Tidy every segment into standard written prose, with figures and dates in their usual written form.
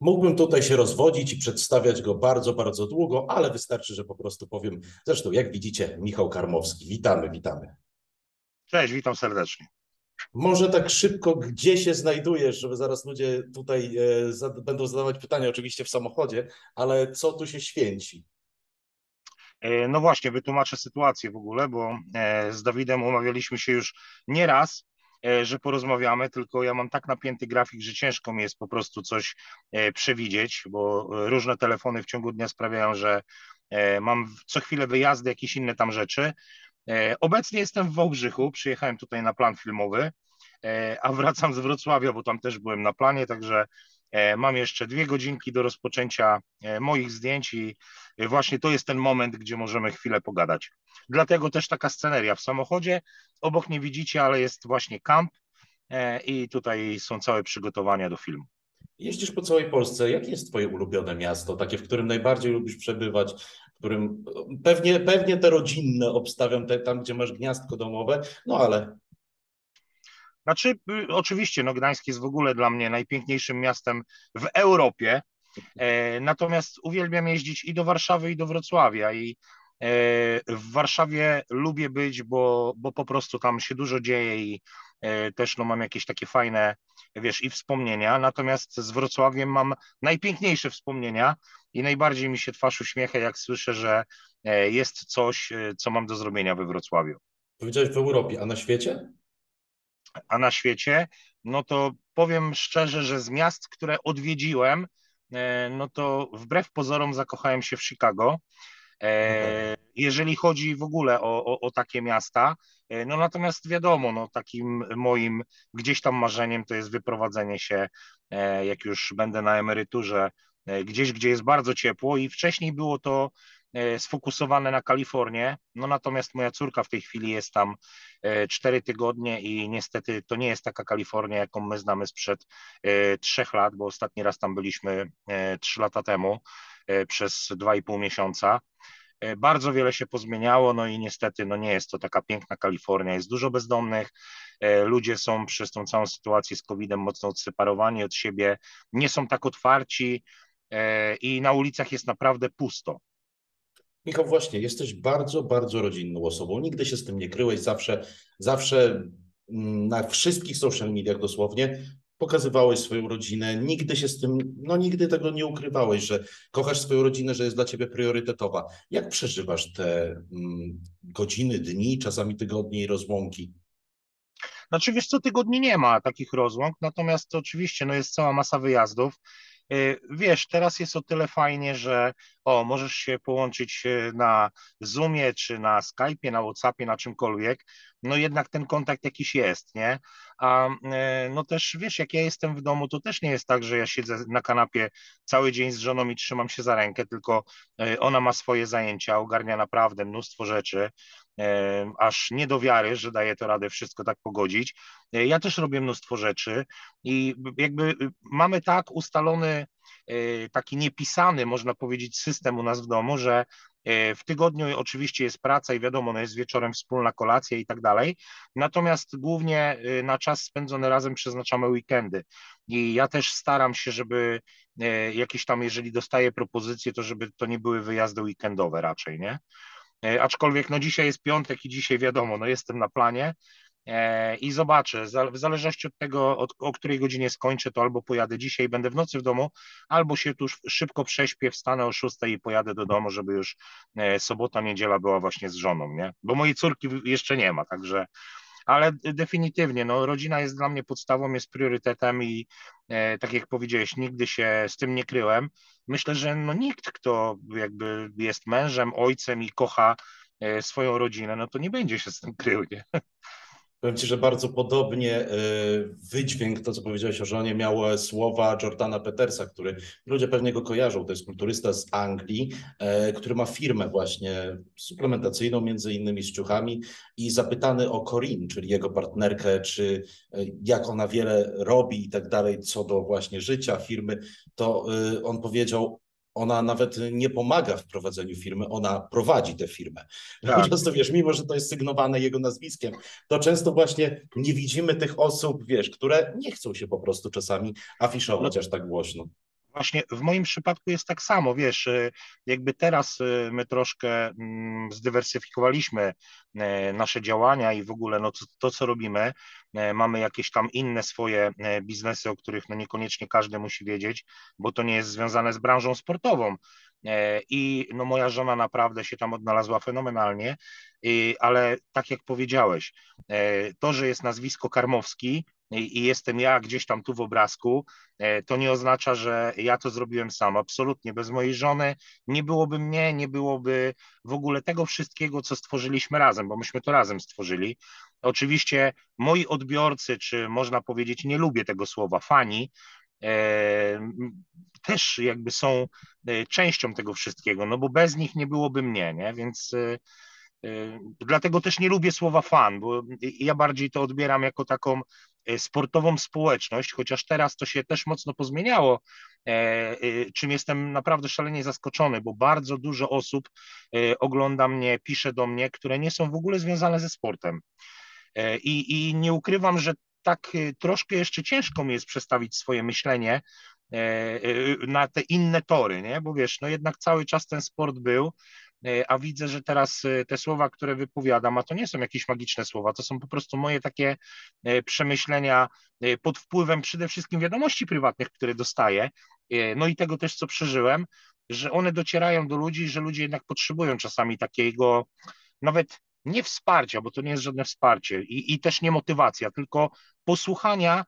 Mógłbym tutaj się rozwodzić i przedstawiać go bardzo, bardzo długo, ale wystarczy, że po prostu powiem. Zresztą, jak widzicie, Michał Karmowski. Witamy, witamy. Cześć, witam serdecznie. Może tak szybko, gdzie się znajdujesz, żeby zaraz ludzie tutaj będą zadawać pytania, oczywiście w samochodzie, ale co tu się święci? No właśnie, wytłumaczę sytuację w ogóle, bo z Dawidem umawialiśmy się już nieraz, że porozmawiamy, tylko ja mam tak napięty grafik, że ciężko mi jest po prostu coś przewidzieć, bo różne telefony w ciągu dnia sprawiają, że mam co chwilę wyjazdy, jakieś inne tam rzeczy. Obecnie jestem w Wałbrzychu, przyjechałem tutaj na plan filmowy, a wracam z Wrocławia, bo tam też byłem na planie, także mam jeszcze 2 godzinki do rozpoczęcia moich zdjęć i właśnie to jest ten moment, gdzie możemy chwilę pogadać. Dlatego też taka sceneria w samochodzie, obok nie widzicie, ale jest właśnie kamp i tutaj są całe przygotowania do filmu. Jeździsz po całej Polsce, jakie jest twoje ulubione miasto, takie, w którym najbardziej lubisz przebywać, w którym pewnie te rodzinne obstawiam, te, tam gdzie masz gniazdko domowe, no ale... Znaczy, oczywiście, no Gdańsk jest w ogóle dla mnie najpiękniejszym miastem w Europie, natomiast uwielbiam jeździć i do Warszawy, i do Wrocławia i w Warszawie lubię być, bo po prostu tam się dużo dzieje i też no, mam jakieś takie fajne, wiesz, i wspomnienia, natomiast z Wrocławiem mam najpiękniejsze wspomnienia i najbardziej mi się twarz uśmiecha, jak słyszę, że jest coś, co mam do zrobienia we Wrocławiu. Powiedziałeś w Europie, a na świecie? A na świecie, no to powiem szczerze, że z miast, które odwiedziłem, no to wbrew pozorom zakochałem się w Chicago, jeżeli chodzi w ogóle o takie miasta, no natomiast wiadomo, no takim moim gdzieś tam marzeniem to jest wyprowadzenie się, jak już będę na emeryturze, gdzieś, gdzie jest bardzo ciepło i wcześniej było to sfokusowane na Kalifornię, no natomiast moja córka w tej chwili jest tam 4 tygodnie i niestety to nie jest taka Kalifornia, jaką my znamy sprzed 3 lat, bo ostatni raz tam byliśmy 3 lata temu przez 2,5 miesiąca. Bardzo wiele się pozmieniało, no i niestety no nie jest to taka piękna Kalifornia, jest dużo bezdomnych, ludzie są przez tą całą sytuację z COVID-em mocno odseparowani od siebie, nie są tak otwarci i na ulicach jest naprawdę pusto. Michał, właśnie, jesteś bardzo, bardzo rodzinną osobą. Nigdy się z tym nie kryłeś, zawsze na wszystkich social mediach dosłownie pokazywałeś swoją rodzinę. Nigdy się z tym, no nigdy tego nie ukrywałeś, że kochasz swoją rodzinę, że jest dla ciebie priorytetowa. Jak przeżywasz te godziny, dni, czasami tygodnie i rozłąki? Znaczy, wiesz co, tygodni nie ma takich rozłąk, natomiast oczywiście no, jest cała masa wyjazdów. Wiesz, teraz jest o tyle fajnie, że możesz się połączyć na Zoomie, czy na Skype'ie, na Whatsappie, na czymkolwiek, no jednak ten kontakt jakiś jest, nie? A no też, wiesz, jak ja jestem w domu, to też nie jest tak, że ja siedzę na kanapie cały dzień z żoną i trzymam się za rękę, tylko ona ma swoje zajęcia, ogarnia naprawdę mnóstwo rzeczy, aż nie do wiary, że daje to radę wszystko tak pogodzić. Ja też robię mnóstwo rzeczy i jakby mamy tak ustalony, taki niepisany, można powiedzieć, system u nas w domu, że w tygodniu oczywiście jest praca i wiadomo, no jest wieczorem wspólna kolacja i tak dalej, natomiast głównie na czas spędzony razem przeznaczamy weekendy i ja też staram się, żeby jakieś tam, jeżeli dostaję propozycje, to żeby to nie były wyjazdy weekendowe raczej, nie? Aczkolwiek no dzisiaj jest piątek i dzisiaj wiadomo, no jestem na planie i zobaczę, w zależności od tego, o której godzinie skończę, to albo pojadę dzisiaj, będę w nocy w domu, albo się tu szybko prześpię, wstanę o 6 i pojadę do domu, żeby już sobota, niedziela była właśnie z żoną, nie? Bo mojej córki jeszcze nie ma, także... Ale definitywnie, no rodzina jest dla mnie podstawą, jest priorytetem i tak jak powiedziałeś, nigdy się z tym nie kryłem. Myślę, że no nikt, kto jakby jest mężem, ojcem i kocha swoją rodzinę, no to nie będzie się z tym krył, nie? Powiem ci, że bardzo podobnie wydźwięk, to co powiedziałeś o żonie, miało słowa Jordana Petersa, który ludzie pewnie go kojarzą, to jest kulturysta z Anglii, który ma firmę właśnie suplementacyjną, między innymi z ciuchami i zapytany o Corinne, czyli jego partnerkę, czy jak ona wiele robi i tak dalej, co do właśnie życia firmy, to on powiedział, ona nawet nie pomaga w prowadzeniu firmy, ona prowadzi tę firmę. Tak. Często, wiesz, mimo że to jest sygnowane jego nazwiskiem, to często właśnie nie widzimy tych osób, wiesz, które nie chcą się po prostu czasami afiszować aż tak głośno. Właśnie w moim przypadku jest tak samo, wiesz, jakby teraz my troszkę zdywersyfikowaliśmy nasze działania i w ogóle no to, co robimy, mamy jakieś tam inne swoje biznesy, o których no niekoniecznie każdy musi wiedzieć, bo to nie jest związane z branżą sportową. I no moja żona naprawdę się tam odnalazła fenomenalnie, ale tak jak powiedziałeś, to, że jest nazwisko Karmowski i jestem ja gdzieś tam tu w obrazku, to nie oznacza, że ja to zrobiłem sam, absolutnie, bez mojej żony nie byłoby mnie, nie byłoby w ogóle tego wszystkiego, co stworzyliśmy razem, bo myśmy to razem stworzyli. Oczywiście moi odbiorcy, czy można powiedzieć, nie lubię tego słowa, fani, też jakby są częścią tego wszystkiego, no bo bez nich nie byłoby mnie, nie? Więc dlatego też nie lubię słowa fan, bo ja bardziej to odbieram jako taką sportową społeczność, chociaż teraz to się też mocno pozmieniało, czym jestem naprawdę szalenie zaskoczony, bo bardzo dużo osób ogląda mnie, pisze do mnie, które nie są w ogóle związane ze sportem. I nie ukrywam, że tak troszkę jeszcze ciężko mi jest przestawić swoje myślenie na te inne tory, nie? Bo wiesz, no jednak cały czas ten sport był, a widzę, że teraz te słowa, które wypowiadam, a to nie są jakieś magiczne słowa, to są po prostu moje takie przemyślenia pod wpływem przede wszystkim wiadomości prywatnych, które dostaję, no i tego też, co przeżyłem, że one docierają do ludzi, że ludzie jednak potrzebują czasami takiego nawet nie wsparcia, bo to nie jest żadne wsparcie i też nie motywacja, tylko posłuchania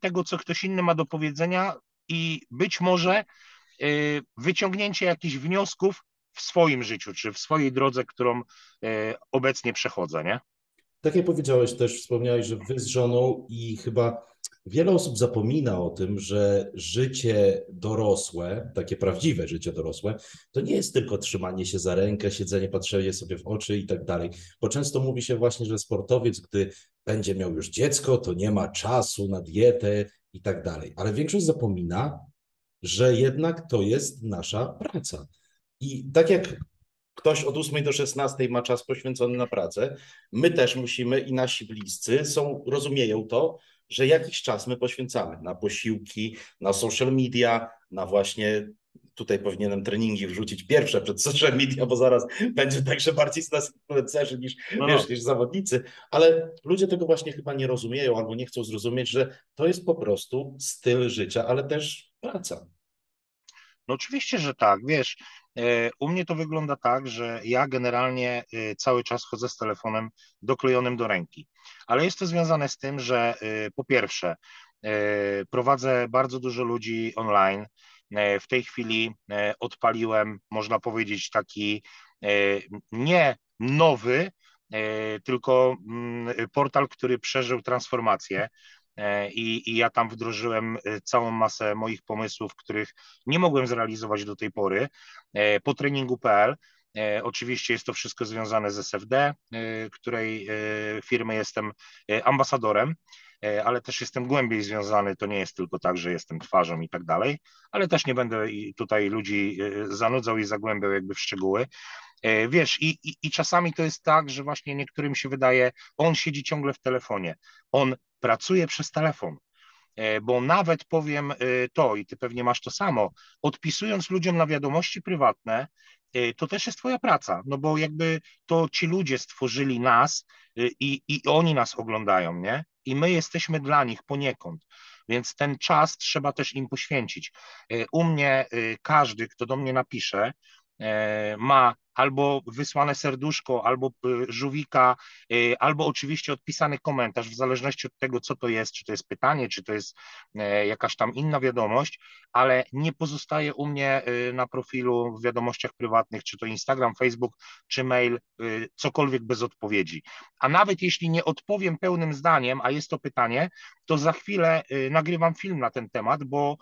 tego, co ktoś inny ma do powiedzenia i być może wyciągnięcie jakichś wniosków w swoim życiu, czy w swojej drodze, którą obecnie przechodzę, nie? Tak jak powiedziałeś też, wspomniałeś, że wy z żoną i chyba wiele osób zapomina o tym, że życie dorosłe, takie prawdziwe życie dorosłe, to nie jest tylko trzymanie się za rękę, siedzenie, patrzenie sobie w oczy i tak dalej. Bo często mówi się właśnie, że sportowiec, gdy będzie miał już dziecko, to nie ma czasu na dietę i tak dalej. Ale większość zapomina, że jednak to jest nasza praca. I tak jak ktoś od 8 do 16 ma czas poświęcony na pracę, my też musimy i nasi bliscy rozumieją to, że jakiś czas my poświęcamy na posiłki, na social media, na właśnie, tutaj powinienem treningi wrzucić pierwsze przed social media, bo zaraz będzie także bardziej z nas influencerzy niż zawodnicy, ale ludzie tego właśnie chyba nie rozumieją albo nie chcą zrozumieć, że to jest po prostu styl życia, ale też praca. No oczywiście, że tak, wiesz, u mnie to wygląda tak, że ja generalnie cały czas chodzę z telefonem doklejonym do ręki, ale jest to związane z tym, że po pierwsze prowadzę bardzo dużo ludzi online, w tej chwili odpaliłem, można powiedzieć, taki nie nowy, tylko portal, który przeżył transformację. I ja tam wdrożyłem całą masę moich pomysłów, których nie mogłem zrealizować do tej pory, po treningu.pl. Oczywiście jest to wszystko związane z SFD, której firmy jestem ambasadorem, ale też jestem głębiej związany, to nie jest tylko tak, że jestem twarzą i tak dalej, ale też nie będę tutaj ludzi zanudzał i zagłębiał jakby w szczegóły. Wiesz, i czasami to jest tak, że właśnie niektórym się wydaje, on siedzi ciągle w telefonie, on pracuje przez telefon, bo nawet powiem to i ty pewnie masz to samo, odpisując ludziom na wiadomości prywatne, to też jest twoja praca, no bo jakby to ci ludzie stworzyli nas i oni nas oglądają, nie? I my jesteśmy dla nich poniekąd, więc ten czas trzeba też im poświęcić. U mnie każdy, kto do mnie napisze, ma albo wysłane serduszko, albo żółwika, albo oczywiście odpisany komentarz, w zależności od tego, co to jest, czy to jest pytanie, czy to jest jakaś tam inna wiadomość, ale nie pozostaje u mnie na profilu w wiadomościach prywatnych, czy to Instagram, Facebook, czy mail, cokolwiek bez odpowiedzi. A nawet jeśli nie odpowiem pełnym zdaniem, a jest to pytanie, to za chwilę nagrywam film na ten temat, bo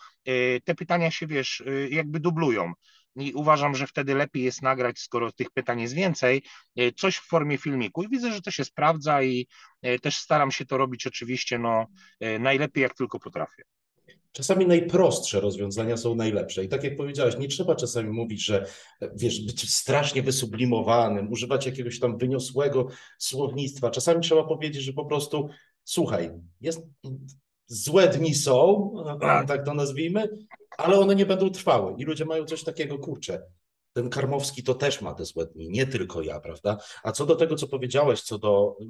te pytania się, wiesz, jakby dublują. I uważam, że wtedy lepiej jest nagrać, skoro tych pytań jest więcej, coś w formie filmiku i widzę, że to się sprawdza i też staram się to robić oczywiście no, najlepiej jak tylko potrafię. Czasami najprostsze rozwiązania są najlepsze i tak jak powiedziałeś, nie trzeba czasami mówić, że wiesz, być strasznie wysublimowanym, używać jakiegoś tam wyniosłego słownictwa. Czasami trzeba powiedzieć, że po prostu słuchaj, złe dni są, tak to nazwijmy, ale one nie będą trwałe i ludzie mają coś takiego, kurczę, ten Karmowski to też ma te złe dni, nie tylko ja, prawda? A co do tego, co powiedziałeś,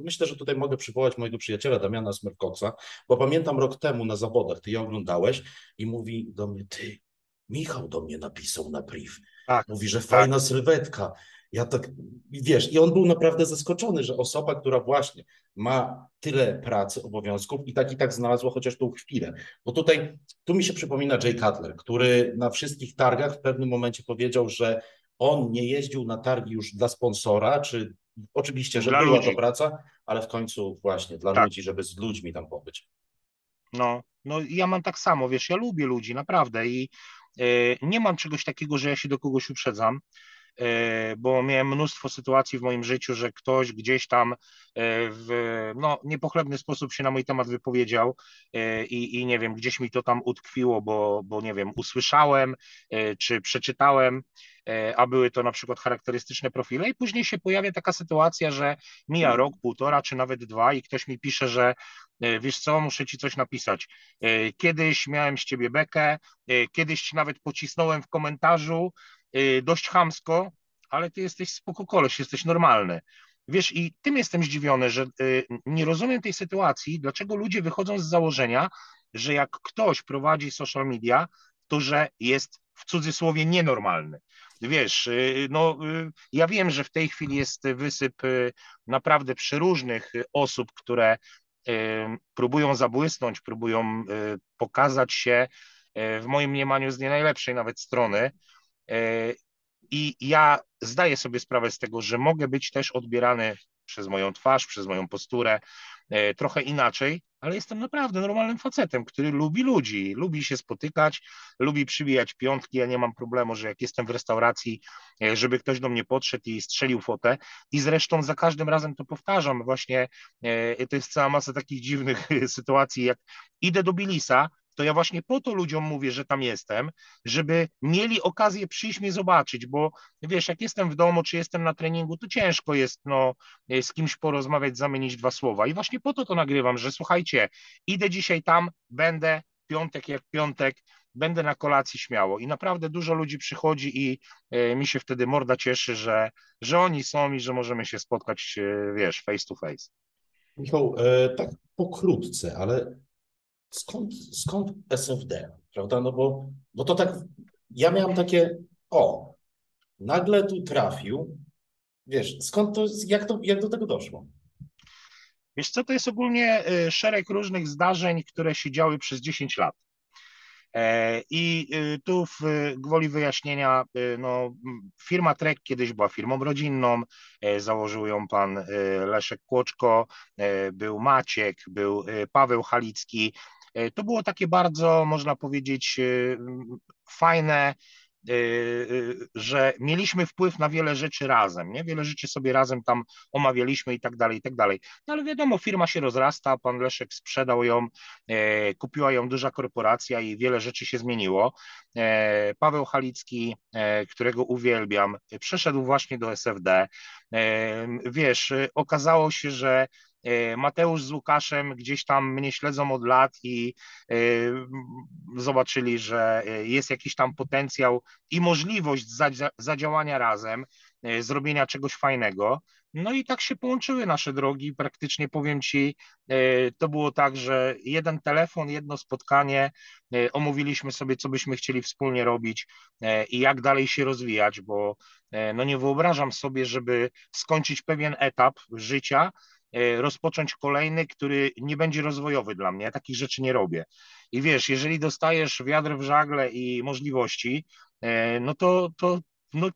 myślę, że tutaj mogę przywołać mojego przyjaciela Damiana Smyrkowca, bo pamiętam rok temu na zawodach, ty je oglądałeś i mówi do mnie, ty, Michał do mnie napisał na brief, tak, mówi, że fajna sylwetka. Ja tak, wiesz, i on był naprawdę zaskoczony, że osoba, która właśnie ma tyle pracy, obowiązków i tak znalazła chociaż tą chwilę. Bo tutaj, tu mi się przypomina Jay Cutler, który na wszystkich targach w pewnym momencie powiedział, że on nie jeździł na targi już dla sponsora, czy oczywiście, że była to praca, ale w końcu właśnie dla ludzi, żeby z ludźmi tam pobyć. No ja mam tak samo, wiesz, ja lubię ludzi, naprawdę i nie mam czegoś takiego, że ja się do kogoś uprzedzam, bo miałem mnóstwo sytuacji w moim życiu, że ktoś gdzieś tam w niepochlebny sposób się na mój temat wypowiedział i nie wiem, gdzieś mi to tam utkwiło, bo nie wiem, usłyszałem czy przeczytałem, a były to na przykład charakterystyczne profile i później się pojawia taka sytuacja, że mija rok, półtora czy nawet dwa i ktoś mi pisze, że wiesz co, muszę ci coś napisać. Kiedyś miałem z ciebie bekę, kiedyś ci nawet pocisnąłem w komentarzu, dość chamsko, ale ty jesteś spoko koleś, jesteś normalny. Wiesz, i tym jestem zdziwiony, że nie rozumiem tej sytuacji, dlaczego ludzie wychodzą z założenia, że jak ktoś prowadzi social media, to że jest w cudzysłowie nienormalny. Wiesz, ja wiem, że w tej chwili jest wysyp naprawdę przeróżnych osób, które próbują zabłysnąć, próbują pokazać się w moim mniemaniu z nie najlepszej nawet strony. I ja zdaję sobie sprawę z tego, że mogę być też odbierany przez moją twarz, przez moją posturę trochę inaczej, ale jestem naprawdę normalnym facetem, który lubi ludzi, lubi się spotykać, lubi przybijać piątki. Ja nie mam problemu, że jak jestem w restauracji, żeby ktoś do mnie podszedł i strzelił fotę. I zresztą za każdym razem to powtarzam. Właśnie to jest cała masa takich dziwnych sytuacji, jak idę do Bilisa, to ja właśnie po to ludziom mówię, że tam jestem, żeby mieli okazję przyjść mnie zobaczyć, bo wiesz, jak jestem w domu, czy jestem na treningu, to ciężko jest z kimś porozmawiać, zamienić dwa słowa i właśnie po to to nagrywam, że słuchajcie, idę dzisiaj tam, będę piątek jak piątek, będę na kolacji śmiało i naprawdę dużo ludzi przychodzi i mi się wtedy morda cieszy, że oni są i że możemy się spotkać, wiesz, face to face. Michał, tak pokrótce, ale skąd SFD, prawda, bo to tak, ja miałem takie, nagle tu trafił, wiesz, skąd to, jak do tego doszło? Wiesz co, to jest ogólnie szereg różnych zdarzeń, które się działy przez 10 lat. I tu gwoli wyjaśnienia, firma Trek kiedyś była firmą rodzinną, założył ją pan Leszek Kłoczko, był Maciek, był Paweł Halicki. To było takie bardzo, można powiedzieć, fajne, że mieliśmy wpływ na wiele rzeczy razem, nie? Wiele rzeczy sobie razem tam omawialiśmy i tak dalej, i tak dalej. No ale wiadomo, firma się rozrasta, pan Leszek sprzedał ją, kupiła ją duża korporacja i wiele rzeczy się zmieniło. Paweł Halicki, którego uwielbiam, przeszedł właśnie do SFD. Wiesz, okazało się, że Mateusz z Łukaszem gdzieś tam mnie śledzą od lat i zobaczyli, że jest jakiś tam potencjał i możliwość zadziałania razem, zrobienia czegoś fajnego. No i tak się połączyły nasze drogi, praktycznie powiem ci, to było tak, że jeden telefon, jedno spotkanie, omówiliśmy sobie, co byśmy chcieli wspólnie robić i jak dalej się rozwijać, bo nie wyobrażam sobie, żeby skończyć pewien etap życia, rozpocząć kolejny, który nie będzie rozwojowy dla mnie. Ja takich rzeczy nie robię. I wiesz, jeżeli dostajesz wiatr w żagle i możliwości, to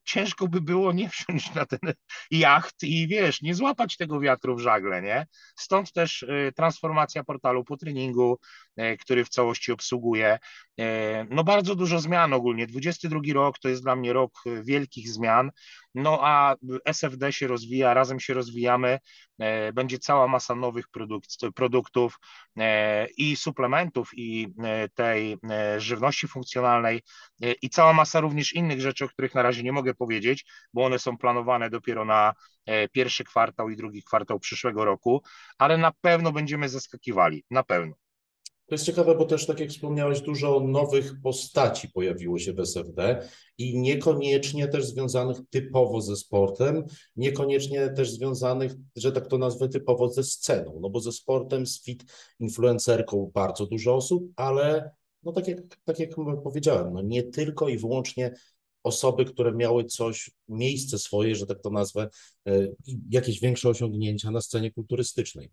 ciężko by było nie wsiąść na ten jacht i wiesz, nie złapać tego wiatru w żagle, nie? Stąd też transformacja portalu po treningu, który w całości obsługuje. Bardzo dużo zmian ogólnie. 22 rok to jest dla mnie rok wielkich zmian, a SFD się rozwija, razem się rozwijamy, będzie cała masa nowych produktów i suplementów i tej żywności funkcjonalnej i cała masa również innych rzeczy, o których na razie nie mogę powiedzieć, bo one są planowane dopiero na pierwszy kwartał i drugi kwartał przyszłego roku, ale na pewno będziemy zaskakiwali, na pewno. To jest ciekawe, bo też, tak jak wspomniałeś, dużo nowych postaci pojawiło się w SFD i niekoniecznie też związanych typowo ze sportem, niekoniecznie też związanych, że tak to nazwę, typowo ze sceną, no bo ze sportem, z fit influencerką bardzo dużo osób, ale no tak jak powiedziałem, no nie tylko i wyłącznie osoby, które miały coś, miejsce swoje, że tak to nazwę, jakieś większe osiągnięcia na scenie kulturystycznej.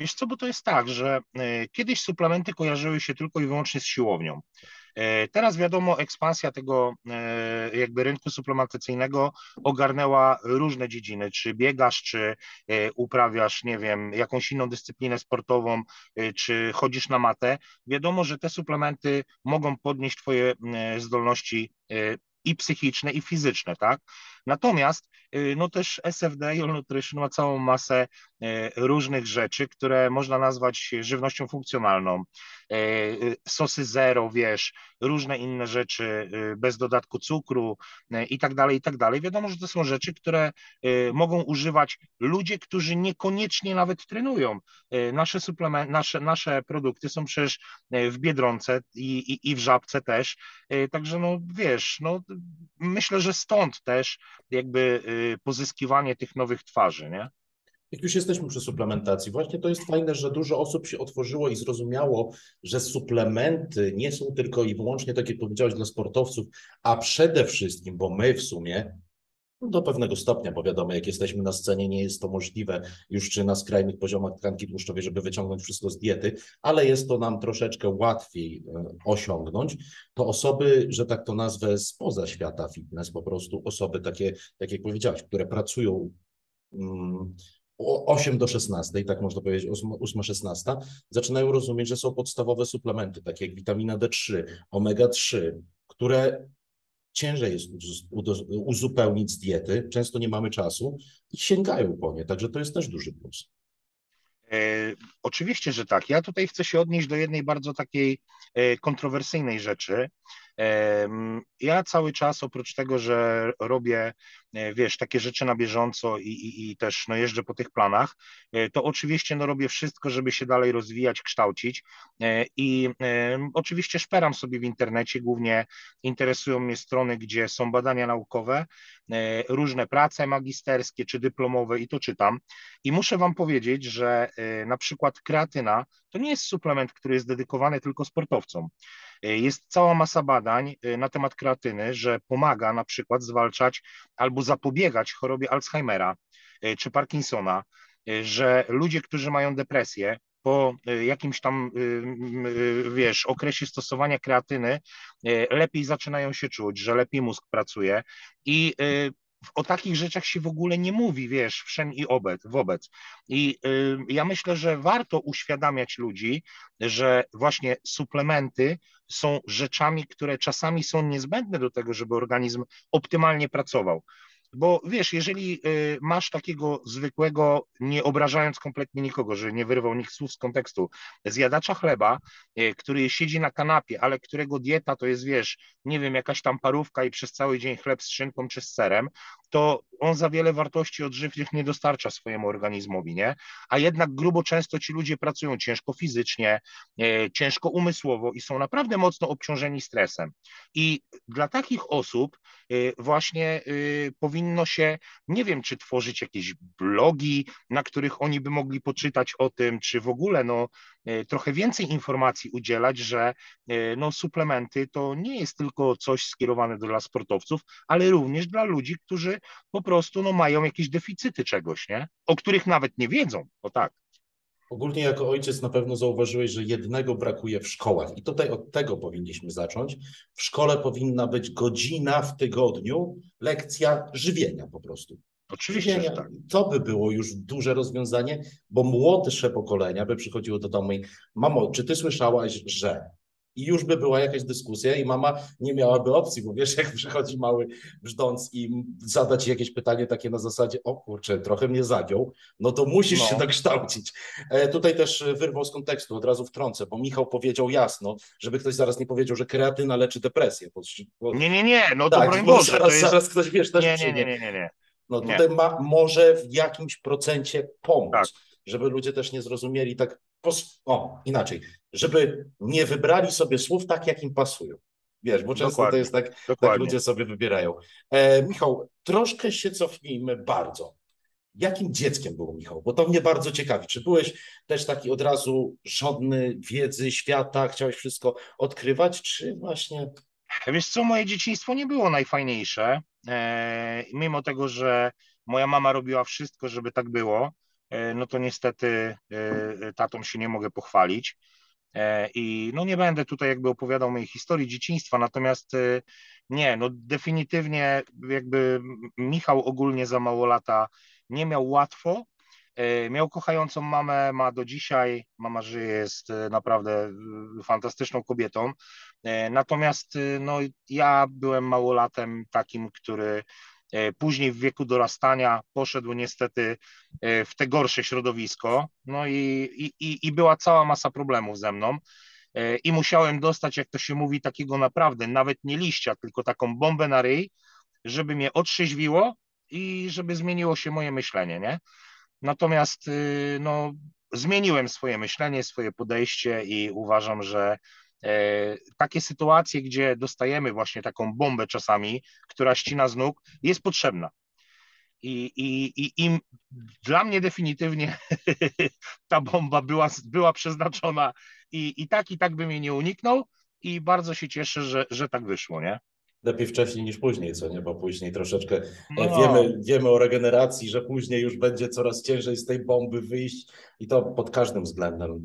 Wiesz co, bo to jest tak, że kiedyś suplementy kojarzyły się tylko i wyłącznie z siłownią. Teraz wiadomo, ekspansja tego jakby rynku suplementacyjnego ogarnęła różne dziedziny, czy biegasz, czy uprawiasz, nie wiem, jakąś inną dyscyplinę sportową, czy chodzisz na matę. Wiadomo, że te suplementy mogą podnieść twoje zdolności i psychiczne, i fizyczne, tak? Natomiast no też SFD i All Nutrition ma całą masę różnych rzeczy, które można nazwać żywnością funkcjonalną, sosy zero, wiesz, różne inne rzeczy bez dodatku cukru i tak dalej, i tak dalej. Wiadomo, że to są rzeczy, które mogą używać ludzie, którzy niekoniecznie nawet trenują. Nasze suplementy, nasze produkty są przecież w Biedronce i w Żabce też, także no wiesz, no myślę, że stąd też jakby pozyskiwanie tych nowych twarzy, nie? Jak już jesteśmy przy suplementacji, właśnie to jest fajne, że dużo osób się otworzyło i zrozumiało, że suplementy nie są tylko i wyłącznie, tak jak powiedziałeś, dla sportowców, a przede wszystkim, bo my w sumie do pewnego stopnia, bo wiadomo, jak jesteśmy na scenie, nie jest to możliwe już czy na skrajnych poziomach tkanki tłuszczowej, żeby wyciągnąć wszystko z diety, ale jest to nam troszeczkę łatwiej osiągnąć. To osoby, że tak to nazwę, spoza świata fitness, po prostu osoby takie, tak jak powiedziałeś, które pracują 8 do 16, tak można powiedzieć, 8-16, zaczynają rozumieć, że są podstawowe suplementy, takie jak witamina D3, omega-3, które ciężej jest uzupełnić z diety, często nie mamy czasu i sięgają po nie, także to jest też duży plus. Oczywiście, że tak. Ja tutaj chcę się odnieść do jednej bardzo takiej kontrowersyjnej rzeczy. Ja cały czas, oprócz tego, że robię, wiesz, takie rzeczy na bieżąco i też no, jeżdżę po tych planach, to oczywiście no, robię wszystko, żeby się dalej rozwijać, kształcić i oczywiście szperam sobie w internecie, głównie interesują mnie strony, gdzie są badania naukowe, różne prace magisterskie czy dyplomowe i to czytam i muszę wam powiedzieć, że na przykład kreatyna to nie jest suplement, który jest dedykowany tylko sportowcom. Jest cała masa badań na temat kreatyny, że pomaga na przykład zwalczać albo zapobiegać chorobie Alzheimera czy Parkinsona, że ludzie, którzy mają depresję, po jakimś tam, wiesz, okresie stosowania kreatyny lepiej zaczynają się czuć, że lepiej mózg pracuje i o takich rzeczach się w ogóle nie mówi, wiesz, wszem i wobec. I ja myślę, że warto uświadamiać ludzi, że właśnie suplementy są rzeczami, które czasami są niezbędne do tego, żeby organizm optymalnie pracował. Bo wiesz, jeżeli masz takiego zwykłego, nie obrażając kompletnie nikogo, że nie wyrwał nikt słów z kontekstu, zjadacza chleba, który siedzi na kanapie, ale którego dieta to jest, wiesz, nie wiem, jakaś tam parówka i przez cały dzień chleb z szynką czy z serem, to on za wiele wartości odżywczych nie dostarcza swojemu organizmowi, nie? A jednak grubo często ci ludzie pracują ciężko fizycznie, ciężko umysłowo i są naprawdę mocno obciążeni stresem. I dla takich osób właśnie powinno się, nie wiem, czy tworzyć jakieś blogi, na których oni by mogli poczytać o tym, czy w ogóle no, trochę więcej informacji udzielać, że no, suplementy to nie jest tylko coś skierowane dla sportowców, ale również dla ludzi, którzy po prostu no, mają jakieś deficyty czegoś, nie? O których nawet nie wiedzą, bo tak. Ogólnie jako ojciec na pewno zauważyłeś, że jednego brakuje w szkołach i tutaj od tego powinniśmy zacząć. W szkole powinna być godzina w tygodniu, lekcja żywienia po prostu. Oczywiście, że tak. To by było już duże rozwiązanie, bo młodsze pokolenia by przychodziło do domu i mamo, czy ty słyszałaś, że... I już by była jakaś dyskusja i mama nie miałaby opcji, bo wiesz, jak przychodzi mały brzdąc i zada ci jakieś pytanie takie na zasadzie, o kurczę, trochę mnie zagiął, no to musisz się dokształcić. Tutaj też wyrwał z kontekstu, od razu wtrącę, bo Michał powiedział jasno, żeby ktoś zaraz nie powiedział, że kreatyna leczy depresję. Nie, no tak, to broń Boże. Zaraz, to jest... zaraz ktoś, wiesz, też nie. No tutaj może w jakimś procencie pomóc, tak, żeby ludzie też nie zrozumieli tak inaczej, żeby nie wybrali sobie słów tak, jak im pasują. Wiesz, bo często dokładnie, to jest tak ludzie sobie wybierają. Michał, troszkę się cofnijmy bardzo. Jakim dzieckiem był Michał? Bo to mnie bardzo ciekawi. Czy byłeś też taki od razu żądny wiedzy, świata, chciałeś wszystko odkrywać, czy właśnie... Wiesz co, moje dzieciństwo nie było najfajniejsze, mimo tego, że moja mama robiła wszystko, żeby tak było, no to niestety tatą się nie mogę pochwalić. I no nie będę tutaj jakby opowiadał mojej historii dzieciństwa, natomiast nie, no definitywnie jakby Michał ogólnie za mało lata nie miał łatwo, miał kochającą mamę, ma do dzisiaj, mama żyje, jest naprawdę fantastyczną kobietą, natomiast no ja byłem małolatem takim, który później w wieku dorastania poszedł niestety w te gorsze środowisko, no i była cała masa problemów ze mną i musiałem dostać, jak to się mówi, takiego naprawdę nawet nie liścia, tylko taką bombę na ryj, żeby mnie otrzeźwiło i żeby zmieniło się moje myślenie, nie? Natomiast no, zmieniłem swoje myślenie, swoje podejście i uważam, że takie sytuacje, gdzie dostajemy właśnie taką bombę czasami, która ścina z nóg, jest potrzebna. I dla mnie definitywnie ta bomba była przeznaczona i tak bym jej nie uniknął i bardzo się cieszę, że tak wyszło, nie? Lepiej wcześniej niż później, co nie? Bo później troszeczkę wiemy o regeneracji, że później już będzie coraz ciężej z tej bomby wyjść i to pod każdym względem.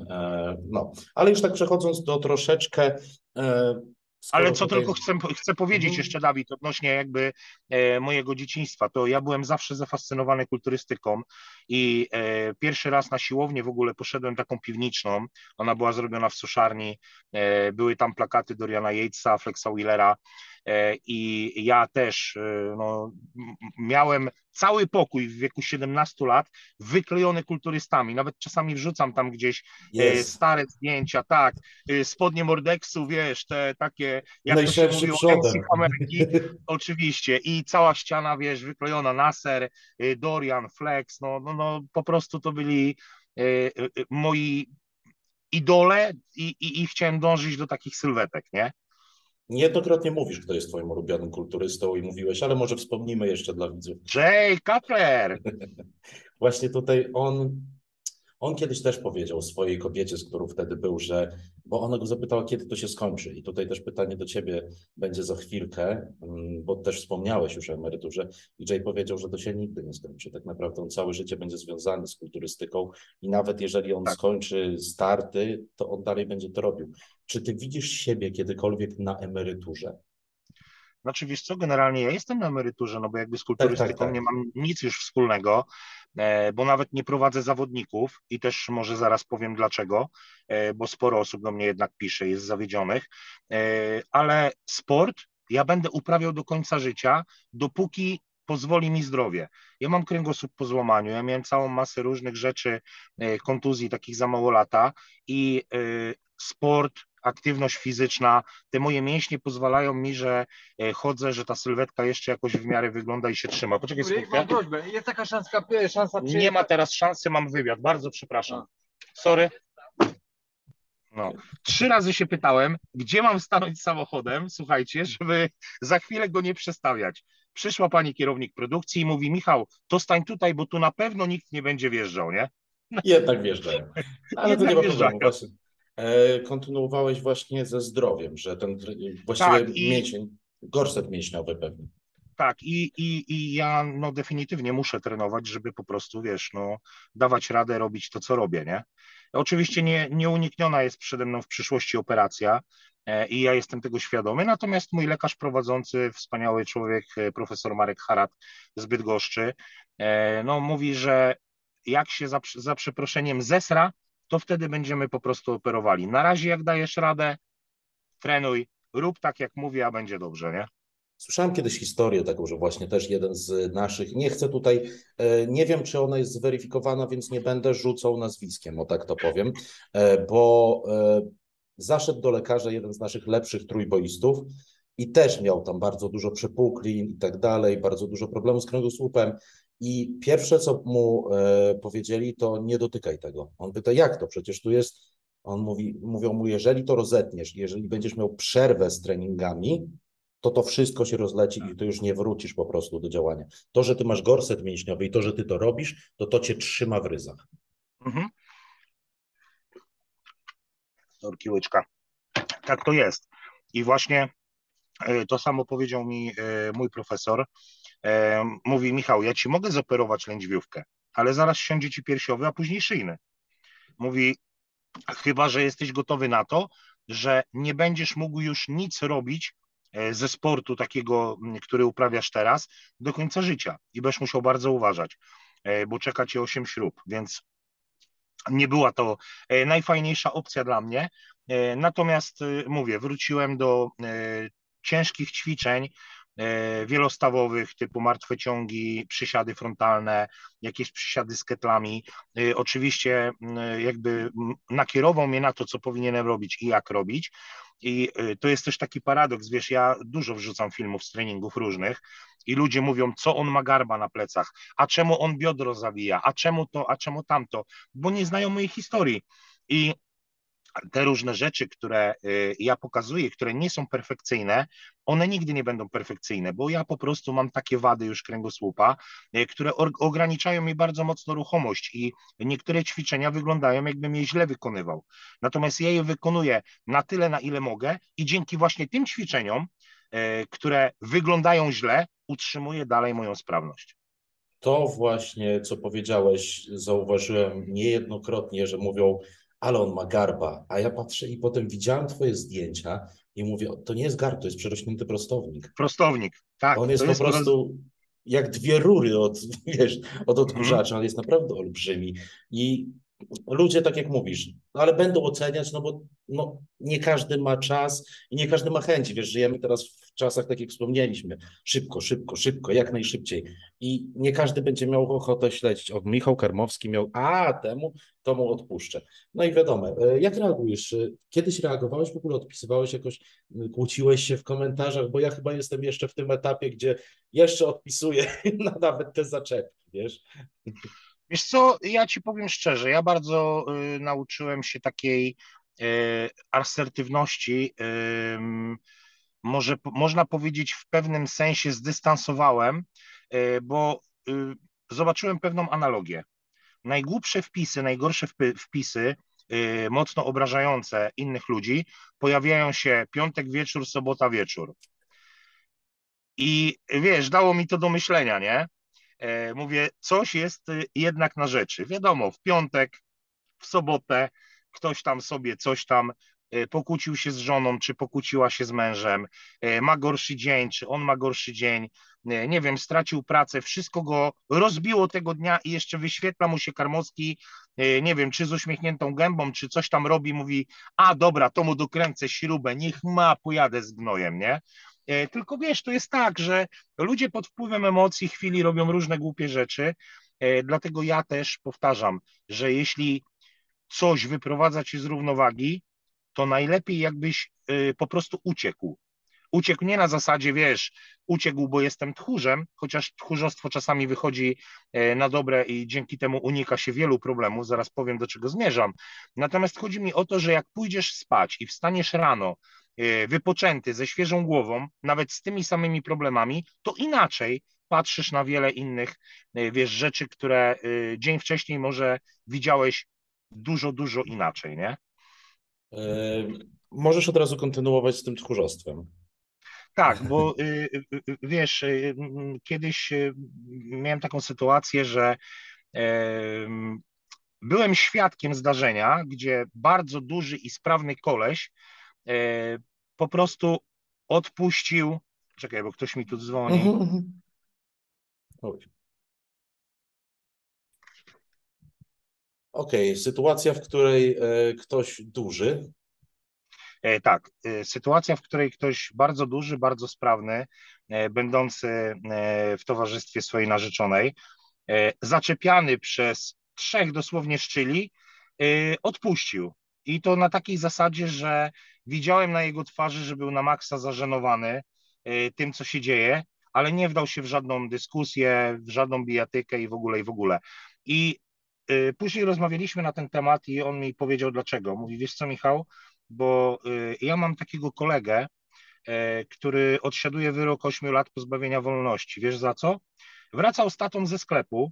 No, ale już tak przechodząc do troszeczkę... Ale co tutaj... tylko chcę powiedzieć jeszcze, Dawid, odnośnie jakby mojego dzieciństwa, to ja byłem zawsze zafascynowany kulturystyką i pierwszy raz na siłownię w ogóle poszedłem taką piwniczną, ona była zrobiona w suszarni, były tam plakaty Doriana Yatesa, Flexa Willera i ja też no, miałem cały pokój w wieku 17 lat wyklejony kulturystami, nawet czasami wrzucam tam gdzieś stare zdjęcia, tak, spodnie Mordeksu, wiesz, te takie jak to się mówiło, Ameryki, oczywiście, i cała ściana, wiesz, wyklejona, Naser, Dorian, Flex, no po prostu to byli moi idole i chciałem dążyć do takich sylwetek, nie? Niejednokrotnie mówisz, kto jest twoim ulubionym kulturystą i mówiłeś, ale może wspomnimy jeszcze dla widzów. Jay Cutler! Właśnie tutaj on kiedyś też powiedział swojej kobiecie, z którą wtedy był, że, bo ona go zapytała, kiedy to się skończy. I tutaj też pytanie do ciebie będzie za chwilkę, bo też wspomniałeś już o emeryturze. I Jay powiedział, że to się nigdy nie skończy. Tak naprawdę on całe życie będzie związany z kulturystyką i nawet jeżeli on skończy starty, to on dalej będzie to robił. Czy ty widzisz siebie kiedykolwiek na emeryturze? Znaczy, wiesz co, generalnie ja jestem na emeryturze, no bo jakby z kulturystyką nie mam nic już wspólnego, bo nawet nie prowadzę zawodników i też może zaraz powiem dlaczego, bo sporo osób do mnie jednak pisze, jest zawiedzionych, ale sport ja będę uprawiał do końca życia, dopóki pozwoli mi zdrowie. Ja mam kręgosłup po złamaniu, ja miałem całą masę różnych rzeczy, kontuzji takich za mało lata i sport, aktywność fizyczna, te moje mięśnie pozwalają mi, że chodzę, że ta sylwetka jeszcze jakoś w miarę wygląda i się trzyma. Poczekaj, mam prośbę. Jest taka szansa przyjechać? Nie ma teraz szansy, mam wywiad, bardzo przepraszam. Sorry. No. 3 razy się pytałem, gdzie mam stanąć samochodem, słuchajcie, żeby za chwilę go nie przestawiać. Przyszła pani kierownik produkcji i mówi: Michał, to stań tutaj, bo tu na pewno nikt nie będzie wjeżdżał, nie? No. Jednak wjeżdżają. Ale to nie ma problemu. Kontynuowałeś właśnie ze zdrowiem, że ten właściwie mięsień, gorset mięśniowy pewnie. Tak, i ja no definitywnie muszę trenować, żeby po prostu, wiesz, no dawać radę robić to, co robię, nie? Oczywiście nieunikniona jest przede mną w przyszłości operacja i ja jestem tego świadomy, natomiast mój lekarz prowadzący, wspaniały człowiek, profesor Marek Harat z Bydgoszczy, no mówi, że jak się za przeproszeniem zesra, to wtedy będziemy po prostu operowali. Na razie jak dajesz radę, trenuj, rób tak jak mówię, a będzie dobrze, nie? Słyszałem kiedyś historię taką, że właśnie też jeden z naszych, nie chcę tutaj, nie wiem czy ona jest zweryfikowana, więc nie będę rzucał nazwiskiem, o tak to powiem, bo zaszedł do lekarza jeden z naszych lepszych trójboistów i też miał tam bardzo dużo przypuklin i tak dalej, bardzo dużo problemów z kręgosłupem. I pierwsze, co mu powiedzieli, to nie dotykaj tego. On pyta, jak to? Przecież tu jest... On mówi, mówią mu, jeżeli to rozetniesz, jeżeli będziesz miał przerwę z treningami, to to wszystko się rozleci i ty już nie wrócisz po prostu do działania. To, że ty masz gorset mięśniowy i to, że ty to robisz, to to cię trzyma w ryzach. Mhm. Sorki łyczka. Tak to jest. I właśnie to samo powiedział mi mój profesor. Mówi, Michał, ja ci mogę zoperować lędźwiówkę, ale zaraz siądzie ci piersiowy, a później szyjny. Mówi, chyba że jesteś gotowy na to, że nie będziesz mógł już nic robić ze sportu takiego, który uprawiasz teraz, do końca życia i będziesz musiał bardzo uważać, bo czeka cię 8 śrub, więc nie była to najfajniejsza opcja dla mnie. Natomiast mówię, wróciłem do ciężkich ćwiczeń wielostawowych typu martwe ciągi, przysiady frontalne, jakieś przysiady z ketlami. Oczywiście jakby nakierował mnie na to, co powinienem robić i jak robić. I to jest też taki paradoks, wiesz, ja dużo wrzucam filmów z treningów różnych i ludzie mówią, co on ma garba na plecach, a czemu on biodro zawija, a czemu to, a czemu tamto, bo nie znają mojej historii. I te różne rzeczy, które ja pokazuję, które nie są perfekcyjne, one nigdy nie będą perfekcyjne, bo ja po prostu mam takie wady już kręgosłupa, które ograniczają mi bardzo mocno ruchomość i niektóre ćwiczenia wyglądają, jakbym je źle wykonywał. Natomiast ja je wykonuję na tyle, na ile mogę i dzięki właśnie tym ćwiczeniom, które wyglądają źle, utrzymuję dalej moją sprawność. To właśnie, co powiedziałeś, zauważyłem niejednokrotnie, że mówią, ale on ma garba, a ja patrzę i potem widziałem twoje zdjęcia i mówię, to nie jest garb, to jest przerośnięty prostownik. Prostownik, tak. On jest, po prostu jak dwie rury od odkurzacza, on jest naprawdę olbrzymi i ludzie, tak jak mówisz, ale będą oceniać, no bo no, nie każdy ma czas i nie każdy ma chęci, wiesz, żyjemy teraz w czasach, tak jak wspomnieliśmy, szybko, jak najszybciej i nie każdy będzie miał ochotę śledzić. O, Michał Karmowski miał, temu odpuszczę. No i wiadomo, jak reagujesz? Kiedyś reagowałeś, w ogóle odpisywałeś jakoś, kłóciłeś się w komentarzach, bo ja chyba jestem jeszcze w tym etapie, gdzie jeszcze odpisuję na nawet te zaczepki, wiesz? Wiesz co, ja ci powiem szczerze, ja bardzo nauczyłem się takiej asertywności, może można powiedzieć w pewnym sensie zdystansowałem, bo zobaczyłem pewną analogię. Najgłupsze wpisy, najgorsze wpisy, mocno obrażające innych ludzi, pojawiają się piątek wieczór, sobota wieczór. I wiesz, dało mi to do myślenia, nie? Mówię, coś jest jednak na rzeczy. Wiadomo, w piątek, w sobotę ktoś tam sobie coś tam pokłócił się z żoną, czy pokłóciła się z mężem, ma gorszy dzień, czy on ma gorszy dzień, nie wiem, stracił pracę, wszystko go rozbiło tego dnia i jeszcze wyświetla mu się Karmowski, nie wiem, czy z uśmiechniętą gębą, czy coś tam robi, mówi, a dobra, to mu dokręcę śrubę, niech ma, pojadę z gnojem, nie? Tylko wiesz, to jest tak, że ludzie pod wpływem emocji chwili robią różne głupie rzeczy, dlatego ja też powtarzam, że jeśli coś wyprowadza cię z równowagi, to najlepiej jakbyś po prostu uciekł. Uciekł nie na zasadzie, wiesz, uciekł, bo jestem tchórzem, chociaż tchórzostwo czasami wychodzi na dobre i dzięki temu unika się wielu problemów, zaraz powiem, do czego zmierzam. Natomiast chodzi mi o to, że jak pójdziesz spać i wstaniesz rano, wypoczęty, ze świeżą głową, nawet z tymi samymi problemami, to inaczej patrzysz na wiele innych, wiesz, rzeczy, które dzień wcześniej może widziałeś dużo inaczej, nie? Możesz od razu kontynuować z tym tchórzostwem. Tak, bo wiesz, kiedyś miałem taką sytuację, że byłem świadkiem zdarzenia, gdzie bardzo duży i sprawny koleś po prostu odpuścił. Czekaj, bo ktoś mi tu dzwoni. Okej, sytuacja, w której ktoś duży. Tak, sytuacja, w której ktoś bardzo duży, bardzo sprawny, będący w towarzystwie swojej narzeczonej, zaczepiany przez 3 dosłownie szczyli, odpuścił. I to na takiej zasadzie, że Widziałem na jego twarzy, że był na maksa zażenowany tym, co się dzieje, ale nie wdał się w żadną dyskusję, w żadną bijatykę i w ogóle, I później rozmawialiśmy na ten temat i on mi powiedział dlaczego. Mówi, wiesz co, Michał, bo ja mam takiego kolegę, który odsiaduje wyrok 8 lat pozbawienia wolności. Wiesz za co? Wracał z tatą ze sklepu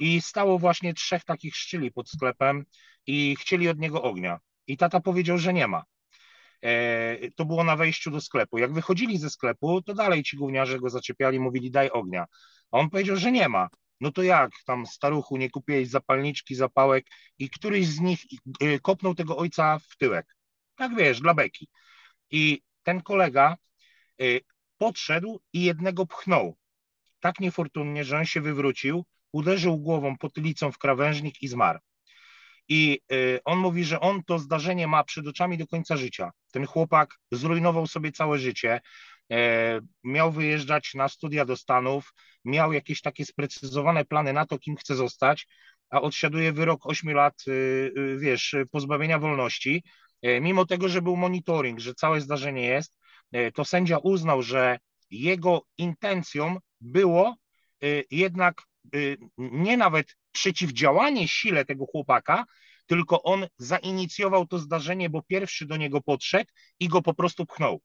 i stało właśnie 3 takich szczyli pod sklepem i chcieli od niego ognia. I tata powiedział, że nie ma. To było na wejściu do sklepu. Jak wychodzili ze sklepu, to dalej ci gówniarze go zaczepiali, mówili daj ognia. A on powiedział, że nie ma. No to jak tam, staruchu, nie kupiłeś zapalniczki, zapałek? I któryś z nich kopnął tego ojca w tyłek. Tak wiesz, dla beki. I ten kolega podszedł i jednego pchnął. Tak niefortunnie, że on się wywrócił, uderzył głową, potylicą w krawężnik i zmarł. I on mówi, że on to zdarzenie ma przed oczami do końca życia. Ten chłopak zrujnował sobie całe życie, miał wyjeżdżać na studia do Stanów, miał jakieś takie sprecyzowane plany na to, kim chce zostać, a odsiaduje wyrok 8 lat, wiesz, pozbawienia wolności. Mimo tego, że był monitoring, że całe zdarzenie jest, to sędzia uznał, że jego intencją było jednak nie nawet przeciwdziałanie sile tego chłopaka, tylko on zainicjował to zdarzenie, bo pierwszy do niego podszedł i go po prostu pchnął.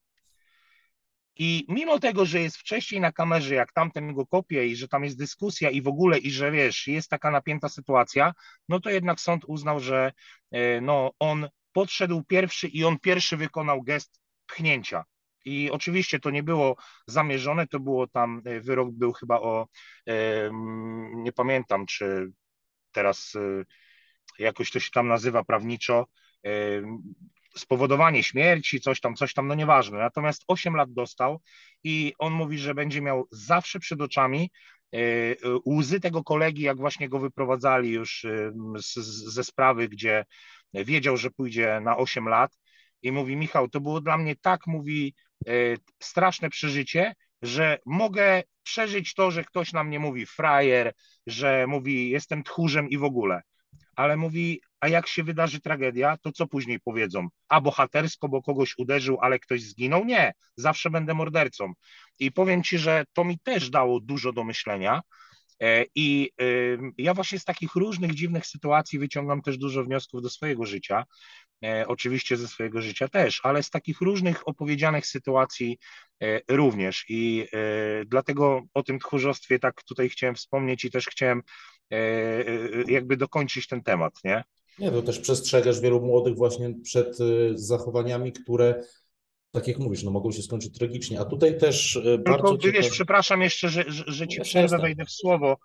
I mimo tego, że jest wcześniej na kamerze, jak tamten go kopie i że tam jest dyskusja i w ogóle, i że wiesz, jest taka napięta sytuacja, no to jednak sąd uznał, że no, on podszedł pierwszy i on pierwszy wykonał gest pchnięcia. I oczywiście to nie było zamierzone, to było tam, wyrok był chyba o, nie pamiętam, czy teraz jakoś to się tam nazywa prawniczo, spowodowanie śmierci, coś tam, no nieważne. Natomiast 8 lat dostał i on mówi, że będzie miał zawsze przed oczami łzy tego kolegi, jak właśnie go wyprowadzali już ze sprawy, gdzie wiedział, że pójdzie na 8 lat. I mówi, Michał, to było dla mnie tak, mówi, straszne przeżycie, że mogę przeżyć to, że ktoś na mnie mówi frajer, że mówi jestem tchórzem i w ogóle. Ale mówi, a jak się wydarzy tragedia, to co później powiedzą? A bohatersko, bo kogoś uderzył, ale ktoś zginął? Nie, zawsze będę mordercą. I powiem ci, że to mi też dało dużo do myślenia. I ja właśnie z takich różnych dziwnych sytuacji wyciągam też dużo wniosków do swojego życia, oczywiście ze swojego życia też, ale z takich różnych opowiedzianych sytuacji również i dlatego o tym tchórzostwie tak tutaj chciałem wspomnieć i też chciałem jakby dokończyć ten temat, nie? Nie, to też przestrzegasz wielu młodych właśnie przed zachowaniami, które... Tak jak mówisz, no mogą się skończyć tragicznie, a tutaj też bardzo... Tylko, wiesz, przepraszam jeszcze, że ci przerwę, wejdę w słowo.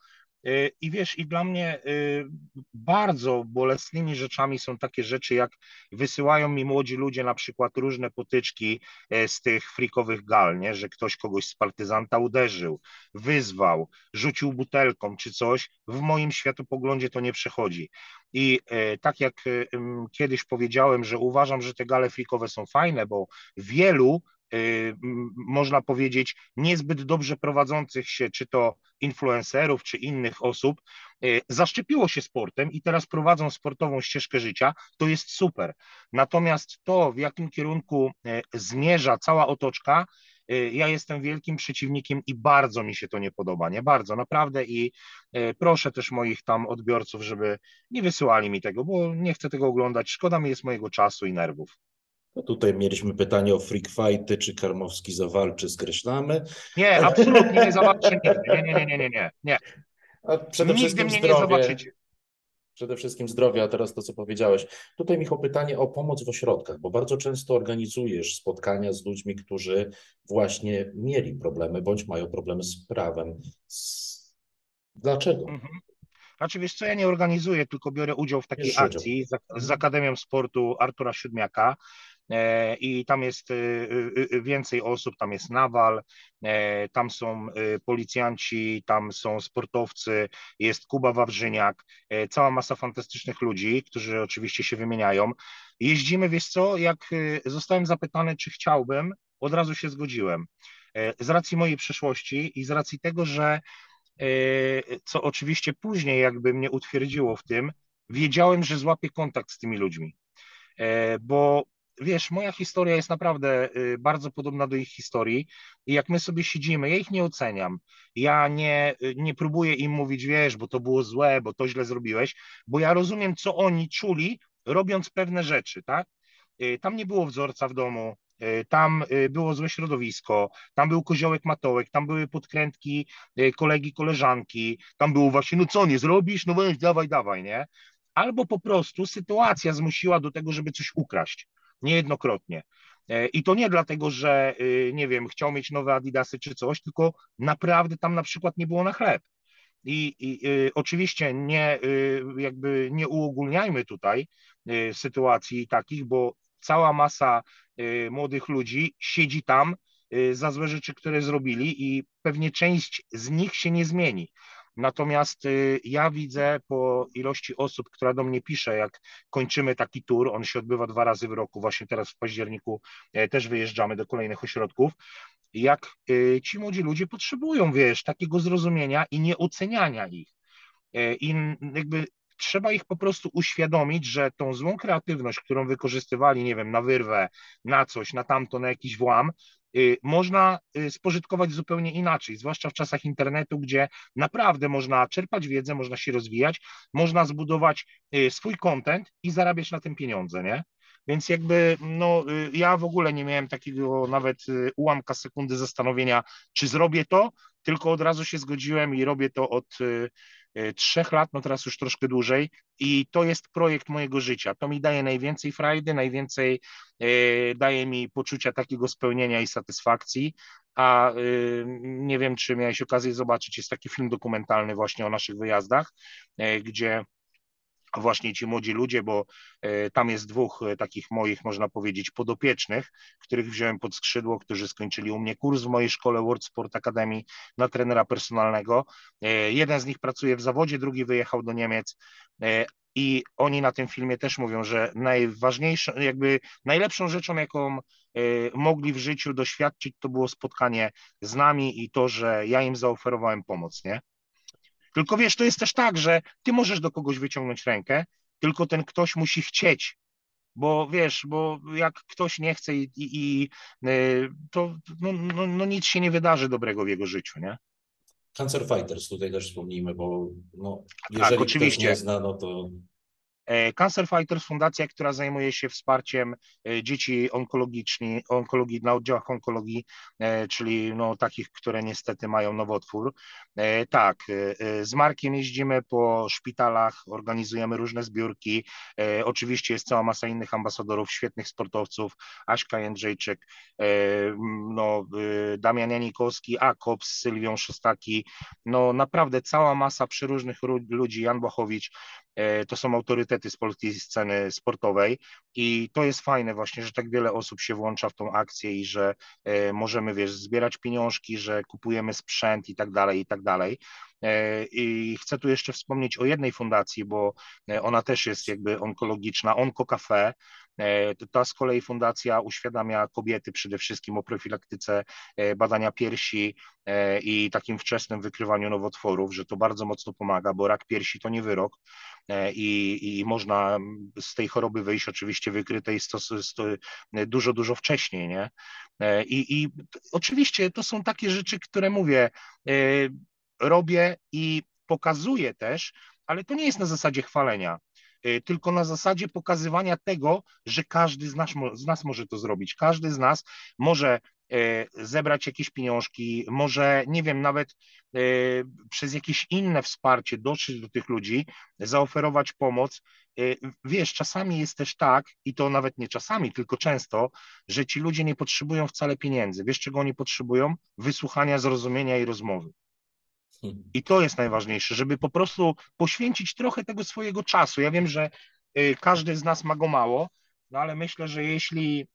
I wiesz, i dla mnie bardzo bolesnymi rzeczami są takie rzeczy, jak wysyłają mi młodzi ludzie na przykład różne potyczki z tych frikowych gal, nie? Że ktoś kogoś z partyzanta uderzył, wyzwał, rzucił butelką czy coś. W moim światopoglądzie to nie przechodzi. I tak jak kiedyś powiedziałem, że uważam, że te gale frikowe są fajne, bo wielu, można powiedzieć, niezbyt dobrze prowadzących się, czy to influencerów, czy innych osób, zaszczepiło się sportem i teraz prowadzą sportową ścieżkę życia, to jest super. Natomiast to, w jakim kierunku zmierza cała otoczka, ja jestem wielkim przeciwnikiem i bardzo mi się to nie podoba, nie bardzo, naprawdę i proszę też moich tam odbiorców, żeby nie wysyłali mi tego, bo nie chcę tego oglądać, szkoda mi jest mojego czasu i nerwów. No tutaj mieliśmy pytanie o freak fighty, czy Karmowski zawalczy, skreślamy. Nie, absolutnie nie zawalczy, nie. Nigdy mnie nie zobaczycie. Przede wszystkim zdrowie, a teraz to, co powiedziałeś. Tutaj, Michał, pytanie o pomoc w ośrodkach, bo bardzo często organizujesz spotkania z ludźmi, którzy właśnie mieli problemy, bądź mają problemy z prawem. Dlaczego? Mhm. Znaczy, wiesz co, ja nie organizuję, tylko biorę udział w takiej akcji z Akademią Sportu Artura Siódmiaka i tam jest więcej osób, tam jest Nawal, tam są policjanci, tam są sportowcy, jest Kuba Wawrzyniak, cała masa fantastycznych ludzi, którzy oczywiście się wymieniają. Jeździmy, wiesz co, jak zostałem zapytany, czy chciałbym, od razu się zgodziłem. Z racji mojej przeszłości i z racji tego, że co oczywiście później jakby mnie utwierdziło w tym, wiedziałem, że złapię kontakt z tymi ludźmi, bo wiesz, moja historia jest naprawdę bardzo podobna do ich historii i jak my sobie siedzimy, ja ich nie oceniam, ja nie próbuję im mówić, wiesz, bo to było złe, bo to źle zrobiłeś, bo ja rozumiem, co oni czuli, robiąc pewne rzeczy, tak? Tam nie było wzorca w domu, tam było złe środowisko, tam był koziołek matołek, tam były podkrętki kolegi, koleżanki, tam było właśnie, no co nie zrobisz, no weź, dawaj, nie? Albo po prostu sytuacja zmusiła do tego, żeby coś ukraść, niejednokrotnie. I to nie dlatego, że, nie wiem, chciał mieć nowe Adidasy czy coś, tylko naprawdę tam na przykład nie było na chleb. I oczywiście jakby nie uogólniajmy tutaj sytuacji takich, bo cała masa młodych ludzi siedzi tam za złe rzeczy, które zrobili i pewnie część z nich się nie zmieni. Natomiast ja widzę po ilości osób, która do mnie pisze, jak kończymy taki tur, on się odbywa 2 razy w roku, właśnie teraz w październiku też wyjeżdżamy do kolejnych ośrodków, jak ci młodzi ludzie potrzebują, wiesz, takiego zrozumienia i nieoceniania ich. I jakby trzeba ich po prostu uświadomić, że tą złą kreatywność, którą wykorzystywali, nie wiem, na wyrwę, na coś, na tamto, na jakiś włam, można spożytkować zupełnie inaczej, zwłaszcza w czasach internetu, gdzie naprawdę można czerpać wiedzę, można się rozwijać, można zbudować swój content i zarabiać na tym pieniądze, nie? Więc jakby, no, ja w ogóle nie miałem takiego nawet ułamka sekundy zastanowienia, czy zrobię to, tylko od razu się zgodziłem i robię to od 3 lat, no teraz już troszkę dłużej i to jest projekt mojego życia. To mi daje najwięcej frajdy, najwięcej daje mi poczucia takiego spełnienia i satysfakcji, a nie wiem, czy miałeś okazję zobaczyć, jest taki film dokumentalny właśnie o naszych wyjazdach, gdzie właśnie ci młodzi ludzie, bo tam jest 2 takich moich, można powiedzieć, podopiecznych, których wziąłem pod skrzydło, którzy skończyli u mnie kurs w mojej szkole World Sport Academy na trenera personalnego. Jeden z nich pracuje w zawodzie, drugi wyjechał do Niemiec i oni na tym filmie też mówią, że najważniejszą, jakby najlepszą rzeczą, jaką mogli w życiu doświadczyć, to było spotkanie z nami i to, że ja im zaoferowałem pomoc, nie? Tylko wiesz, to jest też tak, że ty możesz do kogoś wyciągnąć rękę, tylko ten ktoś musi chcieć, bo wiesz, bo jak ktoś nie chce to no nic się nie wydarzy dobrego w jego życiu, nie? Cancer Fighters tutaj też wspomnijmy, bo no, jeżeli tak, oczywiście. Ktoś nie zna, no to... Cancer Fighters, fundacja, która zajmuje się wsparciem dzieci onkologii, na oddziałach onkologii, czyli no, takich, które niestety mają nowotwór. Tak, z Markiem jeździmy po szpitalach, organizujemy różne zbiórki. Oczywiście jest cała masa innych ambasadorów, świetnych sportowców, Aśka Jędrzejczyk, no, Damian Janikowski, Akop z Sylwią Szostaki. No naprawdę cała masa przeróżnych ludzi, Jan Bachowicz. To są autorytety z polskiej sceny sportowej i to jest fajne właśnie, że tak wiele osób się włącza w tą akcję i że możemy, wiesz, zbierać pieniążki, że kupujemy sprzęt i tak dalej, i tak dalej. I chcę tu jeszcze wspomnieć o jednej fundacji, bo ona też jest jakby onkologiczna, Onko Cafe. Ta z kolei fundacja uświadamia kobiety przede wszystkim o profilaktyce badania piersi i takim wczesnym wykrywaniu nowotworów, że to bardzo mocno pomaga, bo rak piersi to nie wyrok i można z tej choroby wyjść oczywiście wykrytej dużo wcześniej, nie? I oczywiście to są takie rzeczy, które mówię, robię i pokazuję też, ale to nie jest na zasadzie chwalenia, tylko na zasadzie pokazywania tego, że każdy z nas może to zrobić, każdy z nas może zebrać jakieś pieniążki, może, nie wiem, nawet przez jakieś inne wsparcie dotrzeć do tych ludzi, zaoferować pomoc. Wiesz, czasami jest też tak, i to nawet nie czasami, tylko często, że ci ludzie nie potrzebują wcale pieniędzy. Wiesz, czego oni potrzebują? Wysłuchania, zrozumienia i rozmowy. I to jest najważniejsze, żeby po prostu poświęcić trochę tego swojego czasu. Ja wiem, że każdy z nas ma go mało, no ale myślę, że jeśli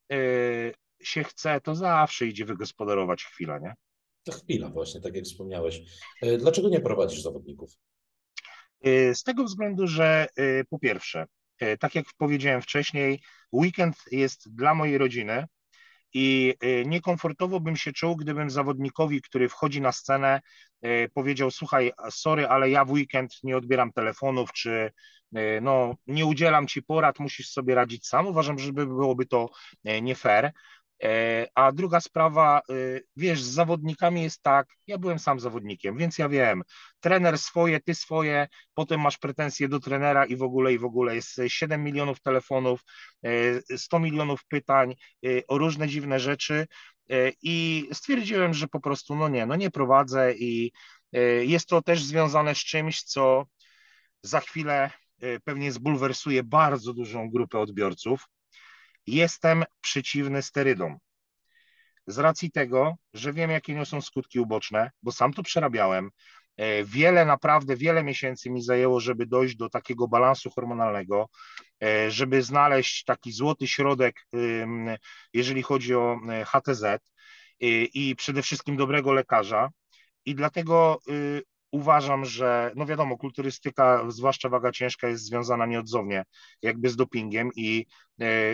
się chce, to zawsze idzie wygospodarować chwilę, nie? To chwila właśnie, tak jak wspomniałeś. Dlaczego nie prowadzisz zawodników? Z tego względu, że po pierwsze, tak jak powiedziałem wcześniej, weekend jest dla mojej rodziny. i niekomfortowo bym się czuł, gdybym zawodnikowi, który wchodzi na scenę, powiedział: słuchaj, sorry, ale ja w weekend nie odbieram telefonów, czy no, nie udzielam ci porad, musisz sobie radzić sam. Uważam, że byłoby to nie fair. A druga sprawa, wiesz, z zawodnikami jest tak, ja byłem sam zawodnikiem, więc ja wiem, trener swoje, ty swoje, potem masz pretensje do trenera i w ogóle jest 7 milionów telefonów, 100 milionów pytań o różne dziwne rzeczy i stwierdziłem, że po prostu nie prowadzę i jest to też związane z czymś, co za chwilę pewnie zbulwersuje bardzo dużą grupę odbiorców. Jestem przeciwny sterydom z racji tego, że wiem, jakie niosą skutki uboczne, bo sam to przerabiałem. Naprawdę wiele miesięcy mi zajęło, żeby dojść do takiego balansu hormonalnego, żeby znaleźć taki złoty środek, jeżeli chodzi o HTZ i przede wszystkim dobrego lekarza. I dlatego uważam, że no wiadomo, kulturystyka, zwłaszcza waga ciężka, jest związana nieodzownie jakby z dopingiem i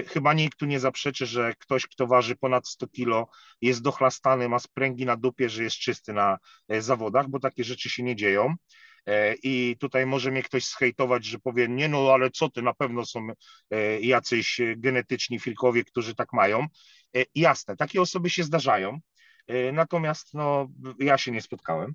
chyba nikt tu nie zaprzeczy, że ktoś, kto waży ponad 100 kilo, jest dochlastany, ma spręgi na dupie, że jest czysty na zawodach, bo takie rzeczy się nie dzieją. I tutaj może mnie ktoś zhejtować, że powie: nie no, ale co ty, na pewno są jacyś genetyczni filkowie, którzy tak mają. Jasne, takie osoby się zdarzają, natomiast no, ja się nie spotkałem.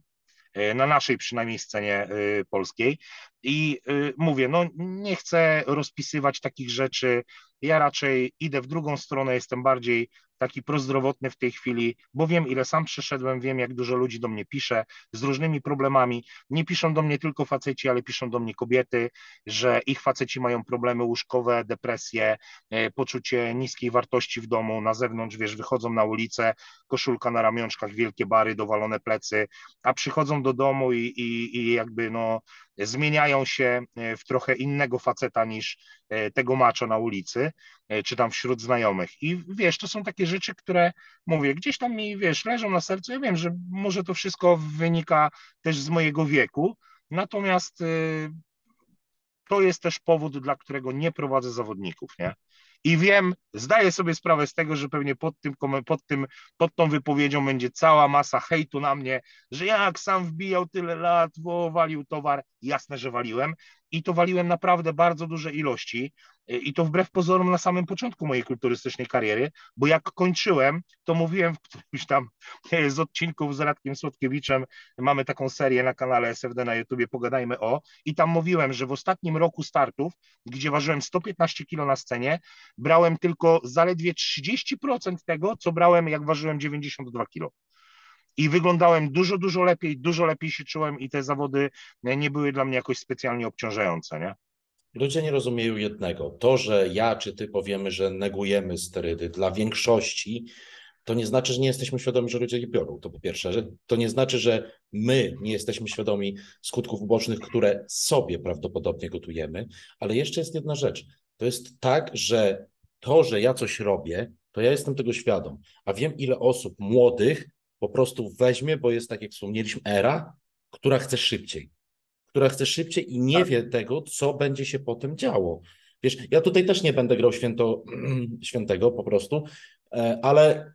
Na naszej przynajmniej scenie polskiej i mówię, no nie chcę rozpisywać takich rzeczy, ja raczej idę w drugą stronę, jestem bardziej taki prozdrowotny w tej chwili, bo wiem, ile sam przeszedłem, wiem, jak dużo ludzi do mnie pisze z różnymi problemami, nie piszą do mnie tylko faceci, ale piszą do mnie kobiety, że ich faceci mają problemy łóżkowe, depresje, poczucie niskiej wartości w domu, na zewnątrz, wiesz, wychodzą na ulicę, koszulka na ramionczkach, wielkie bary, dowalone plecy, a przychodzą do domu i jakby no zmieniają się w trochę innego faceta niż tego macza na ulicy, czy tam wśród znajomych. I wiesz, to są takie rzeczy, które mówię, gdzieś tam mi, wiesz, leżą na sercu. Ja wiem, że może to wszystko wynika też z mojego wieku, natomiast to jest też powód, dla którego nie prowadzę zawodników, nie? I wiem, zdaję sobie sprawę z tego, że pewnie pod tą wypowiedzią będzie cała masa hejtu na mnie, że jak sam wbijał tyle lat, bo walił towar. Jasne, że waliłem i to waliłem naprawdę bardzo duże ilości i to wbrew pozorom na samym początku mojej kulturystycznej kariery, bo jak kończyłem, to mówiłem w którymś tam z odcinków z Radkiem Słodkiewiczem, mamy taką serię na kanale SFD na YouTubie, Pogadajmy o, i tam mówiłem, że w ostatnim roku startów, gdzie ważyłem 115 kilo na scenie, brałem tylko zaledwie 30% tego, co brałem, jak ważyłem 92 kilo. I wyglądałem dużo lepiej się czułem i te zawody nie były dla mnie jakoś specjalnie obciążające, nie? Ludzie nie rozumieją jednego. To, że ja czy ty powiemy, że negujemy sterydy dla większości, to nie znaczy, że nie jesteśmy świadomi, że ludzie je biorą. To po pierwsze, że to nie znaczy, że my nie jesteśmy świadomi skutków ubocznych, które sobie prawdopodobnie gotujemy, ale jeszcze jest jedna rzecz. To jest tak, że to, że ja coś robię, to ja jestem tego świadom, a wiem, ile osób młodych po prostu weźmie, bo jest, tak jak wspomnieliśmy, era, która chce szybciej i nie wie tego, co będzie się potem działo. Wiesz, ja tutaj też nie będę grał świętego po prostu, ale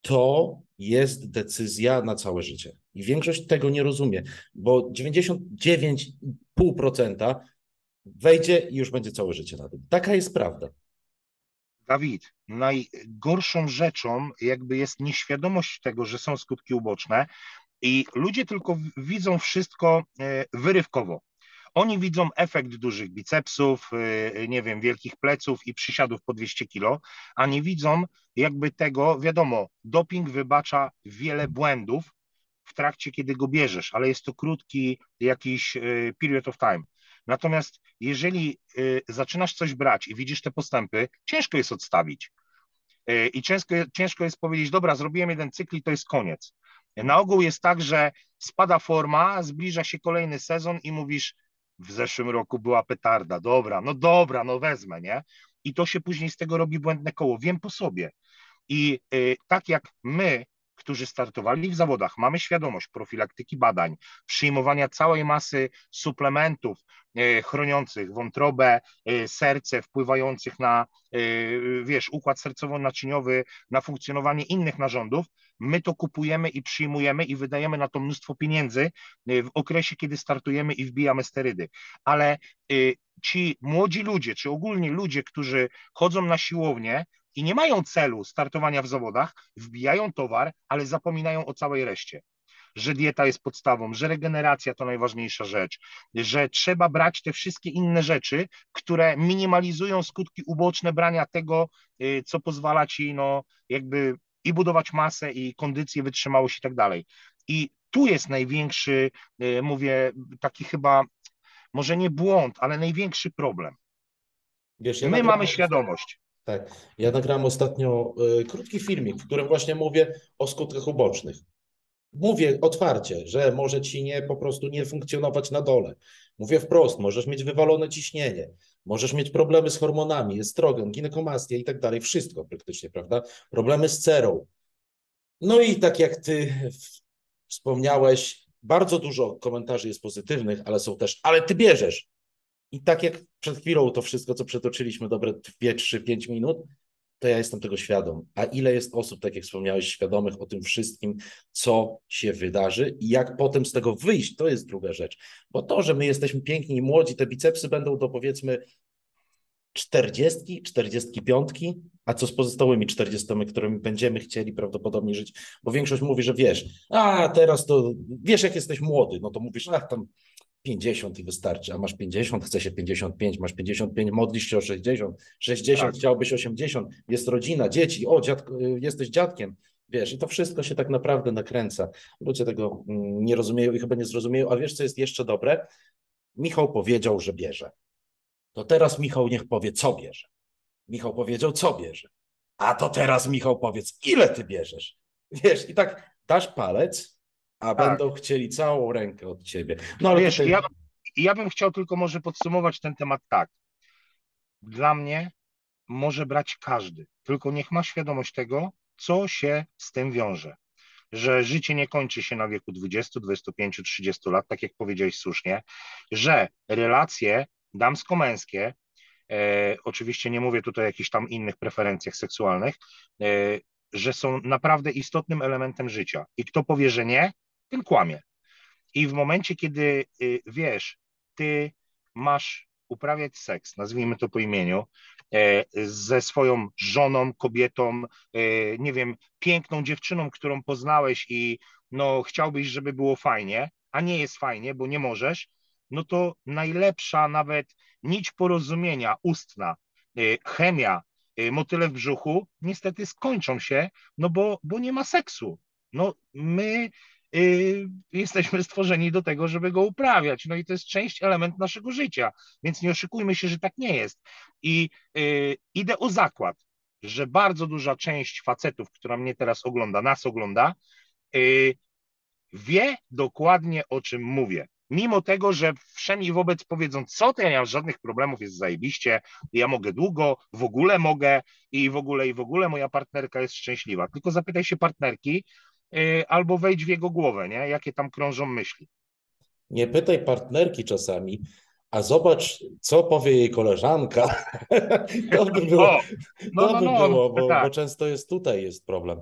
to jest decyzja na całe życie i większość tego nie rozumie, bo 99,5% wejdzie i już będzie całe życie na tym. Taka jest prawda. Dawid, najgorszą rzeczą jakby jest nieświadomość tego, że są skutki uboczne i ludzie tylko widzą wszystko wyrywkowo. Oni widzą efekt dużych bicepsów, nie wiem, wielkich pleców i przysiadów po 200 kilo, a nie widzą jakby tego, wiadomo, doping wybacza wiele błędów w trakcie, kiedy go bierzesz, ale jest to krótki jakiś period of time. Natomiast jeżeli zaczynasz coś brać i widzisz te postępy, ciężko jest odstawić i ciężko jest powiedzieć: dobra, zrobiłem jeden cykl i to jest koniec. Na ogół jest tak, że spada forma, zbliża się kolejny sezon i mówisz: w zeszłym roku była petarda, dobra, wezmę, nie? I to się później z tego robi błędne koło, wiem po sobie. I tak jak my, którzy startowali w zawodach, mamy świadomość profilaktyki badań, przyjmowania całej masy suplementów chroniących wątrobę, serce, wpływających na, wiesz, układ sercowo-naczyniowy, na funkcjonowanie innych narządów, my to kupujemy i przyjmujemy i wydajemy na to mnóstwo pieniędzy w okresie, kiedy startujemy i wbijamy sterydy. Ale ci młodzi ludzie, czy ogólnie ludzie, którzy chodzą na siłownię i nie mają celu startowania w zawodach, wbijają towar, ale zapominają o całej reszcie. Że dieta jest podstawą, że regeneracja to najważniejsza rzecz, że trzeba brać te wszystkie inne rzeczy, które minimalizują skutki uboczne brania tego, co pozwala ci no, jakby i budować masę, i kondycję, wytrzymałość i tak dalej. I tu jest największy, mówię, taki chyba, może nie błąd, ale największy problem. Wiesz, my mamy świadomość. Tak, ja nagrałem ostatnio krótki filmik, w którym właśnie mówię o skutkach ubocznych. Mówię otwarcie, że może ci po prostu nie funkcjonować na dole. Mówię wprost, możesz mieć wywalone ciśnienie, możesz mieć problemy z hormonami, estrogen, ginekomastia i tak dalej, wszystko praktycznie, prawda? Problemy z cerą. No i tak jak ty wspomniałeś, bardzo dużo komentarzy jest pozytywnych, ale są też, ale ty bierzesz. I tak jak przed chwilą to wszystko, co przetoczyliśmy dobre 2-3-5 minut, to ja jestem tego świadom. A ile jest osób, tak jak wspomniałeś, świadomych o tym wszystkim, co się wydarzy i jak potem z tego wyjść, to jest druga rzecz. Bo to, że my jesteśmy piękni i młodzi, te bicepsy będą do powiedzmy 40, 45, a co z pozostałymi 40, którymi będziemy chcieli prawdopodobnie żyć, bo większość mówi, że wiesz, a teraz to, wiesz jak jesteś młody, no to mówisz, a tam 50 i wystarczy, a masz 50, chce się 55, masz 55, modlisz się o 60, 60, tak. Chciałbyś 80, jest rodzina, dzieci, o, jesteś dziadkiem, wiesz, i to wszystko się tak naprawdę nakręca. Ludzie tego nie rozumieją i chyba nie zrozumieją, a wiesz, co jest jeszcze dobre? Michał powiedział, że bierze. To teraz Michał niech powie, co bierze. Michał powiedział, co bierze. A to teraz Michał powiedz, ile ty bierzesz? Wiesz, i tak dasz palec, a tak. Będą chcieli całą rękę od ciebie. No ale wiesz, tutaj... ja bym chciał tylko może podsumować ten temat tak. Dla mnie może brać każdy, tylko niech ma świadomość tego, co się z tym wiąże. Że życie nie kończy się na wieku 20, 25, 30 lat, tak jak powiedziałeś słusznie, że relacje damsko-męskie, oczywiście nie mówię tutaj o jakichś tam innych preferencjach seksualnych, że są naprawdę istotnym elementem życia. I kto powie, że nie, ten kłamie. I w momencie, kiedy wiesz, ty masz uprawiać seks, nazwijmy to po imieniu, ze swoją żoną, kobietą, nie wiem, piękną dziewczyną, którą poznałeś i no, chciałbyś, żeby było fajnie, a nie jest fajnie, bo nie możesz, no to najlepsza nawet nić porozumienia ustna, chemia, motyle w brzuchu, niestety skończą się, no bo nie ma seksu. No my jesteśmy stworzeni do tego, żeby go uprawiać, no i to jest część, element naszego życia, więc nie oszukujmy się, że tak nie jest. I idę o zakład, że bardzo duża część facetów, która mnie teraz ogląda, nas ogląda, wie dokładnie, o czym mówię. Mimo tego, że wszem i wobec powiedzą, co to ja nie mam żadnych problemów, jest zajebiście, ja mogę długo, w ogóle mogę i w ogóle moja partnerka jest szczęśliwa. Tylko zapytaj się partnerki albo wejdź w jego głowę, nie? Jakie tam krążą myśli. Nie pytaj partnerki czasami, a zobacz, co powie jej koleżanka. To by było, tak. Bo często jest tutaj jest problem.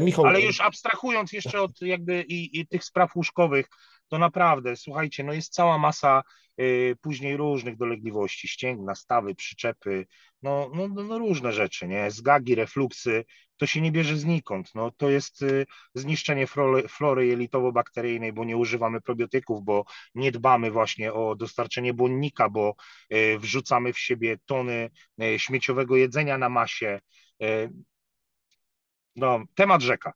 Michał... Ale już abstrahując jeszcze od jakby i tych spraw łóżkowych, to naprawdę, słuchajcie, no jest cała masa później różnych dolegliwości, ścięgna, stawy, przyczepy, no różne rzeczy, nie? Zgagi, refluksy, to się nie bierze znikąd, no to jest zniszczenie flory jelitowo-bakteryjnej, bo nie używamy probiotyków, bo nie dbamy właśnie o dostarczenie błonnika, bo wrzucamy w siebie tony śmieciowego jedzenia na masie. No, temat rzeka.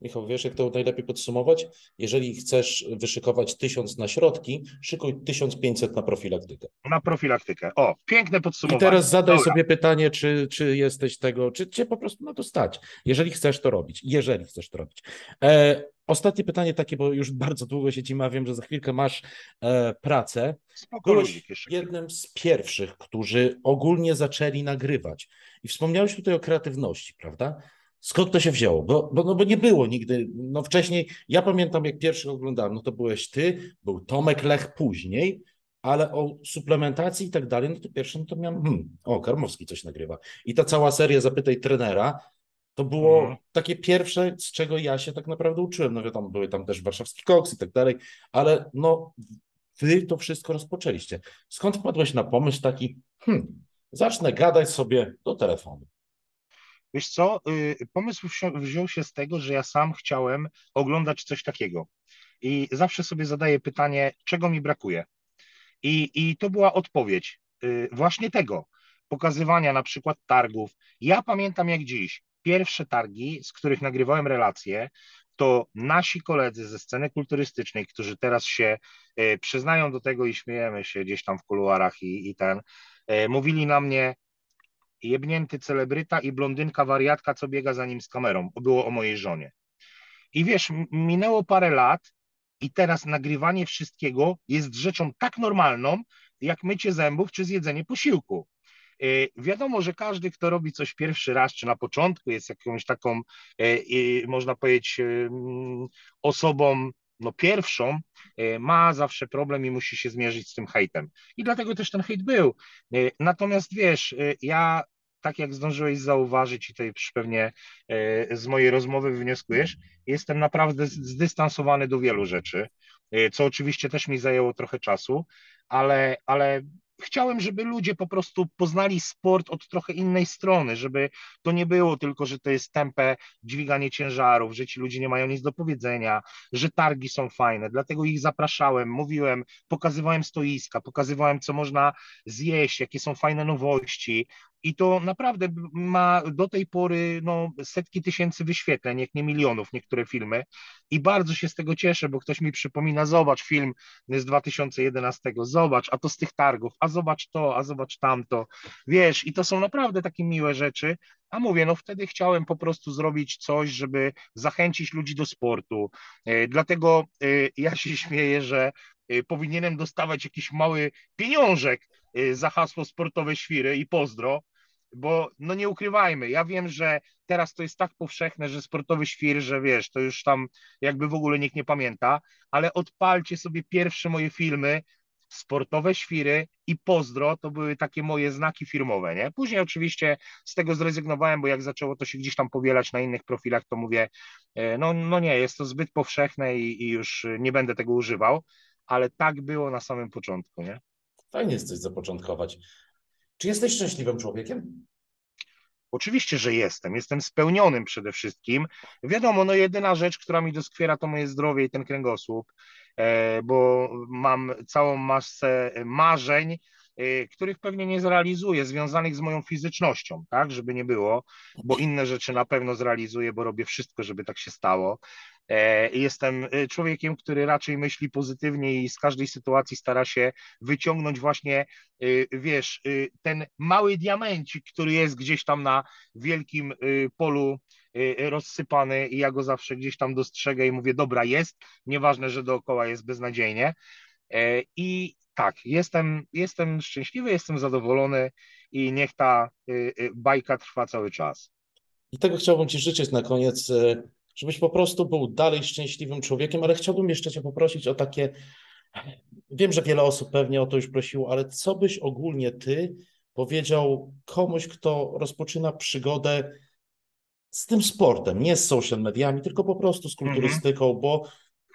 Michał, wiesz, jak to najlepiej podsumować? Jeżeli chcesz wyszykować 1000 na środki, szykuj 1500 na profilaktykę. Na profilaktykę. O, piękne podsumowanie. I teraz zadaj sobie pytanie, czy jesteś tego, czy cię po prostu na to stać, jeżeli chcesz to robić. Jeżeli chcesz to robić. Ostatnie pytanie takie, bo już bardzo długo się ci wiem, że za chwilkę masz pracę. Byłeś jednym z pierwszych, którzy ogólnie zaczęli nagrywać. I wspomniałeś tutaj o kreatywności, prawda? Skąd to się wzięło? Bo nie było nigdy. No wcześniej, ja pamiętam jak pierwszy oglądałem, no to byłeś ty, był Tomek Lech później, ale o suplementacji i tak dalej, no to pierwszy, no to miałem, Karmowski coś nagrywa. I ta cała seria Zapytaj Trenera, to było takie pierwsze, z czego ja się tak naprawdę uczyłem. No wiadomo, były tam też warszawski koks i tak dalej, ale no wy to wszystko rozpoczęliście. Skąd wpadłeś na pomysł taki, zacznę gadać sobie do telefonu? Wiesz co, pomysł wziął się z tego, że ja sam chciałem oglądać coś takiego i zawsze sobie zadaję pytanie, czego mi brakuje. I to była odpowiedź właśnie tego, pokazywania na przykład targów. Ja pamiętam jak dziś, pierwsze targi, z których nagrywałem relacje, to nasi koledzy ze sceny kulturystycznej, którzy teraz się przyznają do tego i śmiejemy się gdzieś tam w kuluarach mówili na mnie, jebnięty celebryta i blondynka wariatka, co biega za nim z kamerą. Było o mojej żonie. I wiesz, minęło parę lat i teraz nagrywanie wszystkiego jest rzeczą tak normalną, jak mycie zębów czy zjedzenie posiłku. Wiadomo, że każdy, kto robi coś pierwszy raz, czy na początku jest jakąś taką, można powiedzieć, osobą no pierwszą, ma zawsze problem i musi się zmierzyć z tym hejtem. I dlatego też ten hejt był. Natomiast wiesz, ja, tak jak zdążyłeś zauważyć i to już pewnie z mojej rozmowy wnioskujesz, jestem naprawdę zdystansowany do wielu rzeczy, co oczywiście też mi zajęło trochę czasu, ale chciałem, żeby ludzie po prostu poznali sport od trochę innej strony, żeby to nie było tylko, że to jest tępe dźwiganie ciężarów, że ci ludzie nie mają nic do powiedzenia, że targi są fajne, dlatego ich zapraszałem, mówiłem, pokazywałem stoiska, pokazywałem, co można zjeść, jakie są fajne nowości i to naprawdę ma do tej pory setki tysięcy wyświetleń, jak nie milionów, niektóre filmy i bardzo się z tego cieszę, bo ktoś mi przypomina, zobacz film z 2011, zobacz, a to z tych targów, a zobacz to, a zobacz tamto, wiesz, i to są naprawdę takie miłe rzeczy, a mówię, wtedy chciałem po prostu zrobić coś, żeby zachęcić ludzi do sportu, dlatego ja się śmieję, że powinienem dostawać jakiś mały pieniążek za hasło sportowe świry i pozdro, bo nie ukrywajmy, ja wiem, że teraz to jest tak powszechne, że sportowy świr, że wiesz, to już tam jakby w ogóle nikt nie pamięta, ale odpalcie sobie pierwsze moje filmy, sportowe świry i pozdro, to były takie moje znaki firmowe, nie? Później oczywiście z tego zrezygnowałem, bo jak zaczęło to się gdzieś tam powielać na innych profilach, to mówię, nie, jest to zbyt powszechne i już nie będę tego używał, ale tak było na samym początku, nie? Fajnie jest coś zapoczątkować. Czy jesteś szczęśliwym człowiekiem? Oczywiście, że jestem. Jestem spełnionym przede wszystkim. Wiadomo, jedyna rzecz, która mi doskwiera, to moje zdrowie i ten kręgosłup, bo mam całą masę marzeń, których pewnie nie zrealizuję, związanych z moją fizycznością, tak, żeby nie było, bo inne rzeczy na pewno zrealizuję, bo robię wszystko, żeby tak się stało. Jestem człowiekiem, który raczej myśli pozytywnie i z każdej sytuacji stara się wyciągnąć właśnie, wiesz, ten mały diamencik, który jest gdzieś tam na wielkim polu rozsypany i ja go zawsze gdzieś tam dostrzegę i mówię, dobra, jest, nieważne, że dookoła jest beznadziejnie. I tak, jestem szczęśliwy, jestem zadowolony i niech ta bajka trwa cały czas. I tego chciałbym Ci życzyć na koniec, żebyś po prostu był dalej szczęśliwym człowiekiem, ale chciałbym jeszcze Cię poprosić o takie, wiem, że wiele osób pewnie o to już prosiło, ale co byś ogólnie Ty powiedział komuś, kto rozpoczyna przygodę z tym sportem, nie z social mediami, tylko po prostu z kulturystyką, bo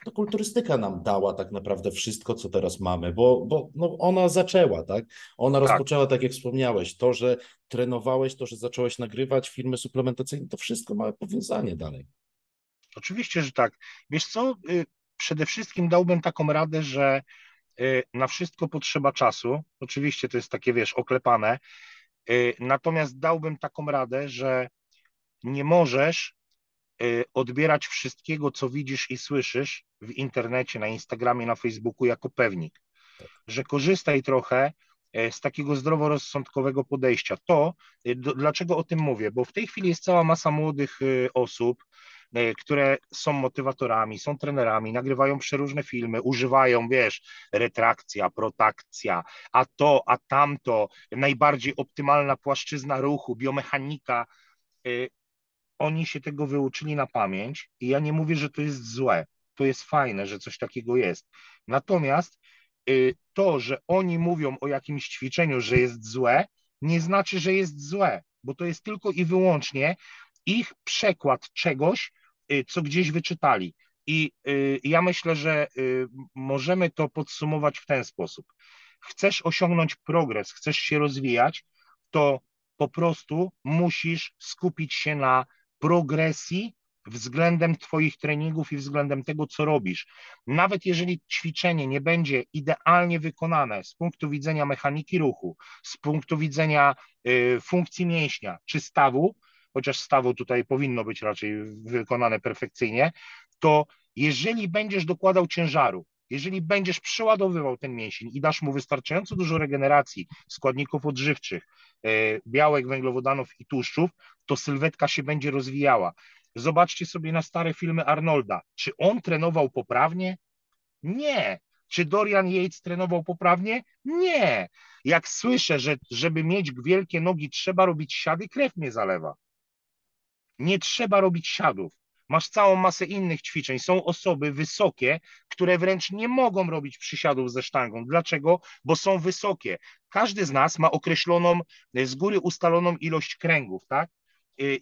to kulturystyka nam dała tak naprawdę wszystko, co teraz mamy, bo ona zaczęła, tak? Ona rozpoczęła, tak jak wspomniałeś, to, że trenowałeś, to, że zacząłeś nagrywać filmy suplementacyjne, to wszystko ma powiązanie dalej. Oczywiście, że tak. Wiesz co, przede wszystkim dałbym taką radę, że na wszystko potrzeba czasu. Oczywiście to jest takie, wiesz, oklepane. Natomiast dałbym taką radę, że nie możesz odbierać wszystkiego, co widzisz i słyszysz w internecie, na Instagramie, na Facebooku jako pewnik, że korzystaj trochę z takiego zdroworozsądkowego podejścia. Dlaczego o tym mówię? Bo w tej chwili jest cała masa młodych osób, które są motywatorami, są trenerami, nagrywają przeróżne filmy, używają, wiesz, retrakcja, protakcja, a to, a tamto, najbardziej optymalna płaszczyzna ruchu, biomechanika. oni się tego wyuczyli na pamięć i ja nie mówię, że to jest złe, to jest fajne, że coś takiego jest. Natomiast to, że oni mówią o jakimś ćwiczeniu, że jest złe, nie znaczy, że jest złe, bo to jest tylko i wyłącznie ich przekład czegoś, co gdzieś wyczytali. I ja myślę, że możemy to podsumować w ten sposób. Chcesz osiągnąć progres, chcesz się rozwijać, to po prostu musisz skupić się na progresji względem twoich treningów i względem tego, co robisz. Nawet jeżeli ćwiczenie nie będzie idealnie wykonane z punktu widzenia mechaniki ruchu, z punktu widzenia funkcji mięśnia czy stawu, chociaż stawu tutaj powinno być raczej wykonane perfekcyjnie, to jeżeli będziesz dokładał ciężaru, jeżeli będziesz przeładowywał ten mięsień i dasz mu wystarczająco dużo regeneracji, składników odżywczych, białek, węglowodanów i tłuszczów, to sylwetka się będzie rozwijała. Zobaczcie sobie na stare filmy Arnolda. Czy on trenował poprawnie? Nie. Czy Dorian Yates trenował poprawnie? Nie. Jak słyszę, że żeby mieć wielkie nogi trzeba robić siady, krew mnie zalewa. Nie trzeba robić siadów. Masz całą masę innych ćwiczeń. Są osoby wysokie, które wręcz nie mogą robić przysiadów ze sztangą. Dlaczego? Bo są wysokie. Każdy z nas ma określoną, z góry ustaloną ilość kręgów, tak?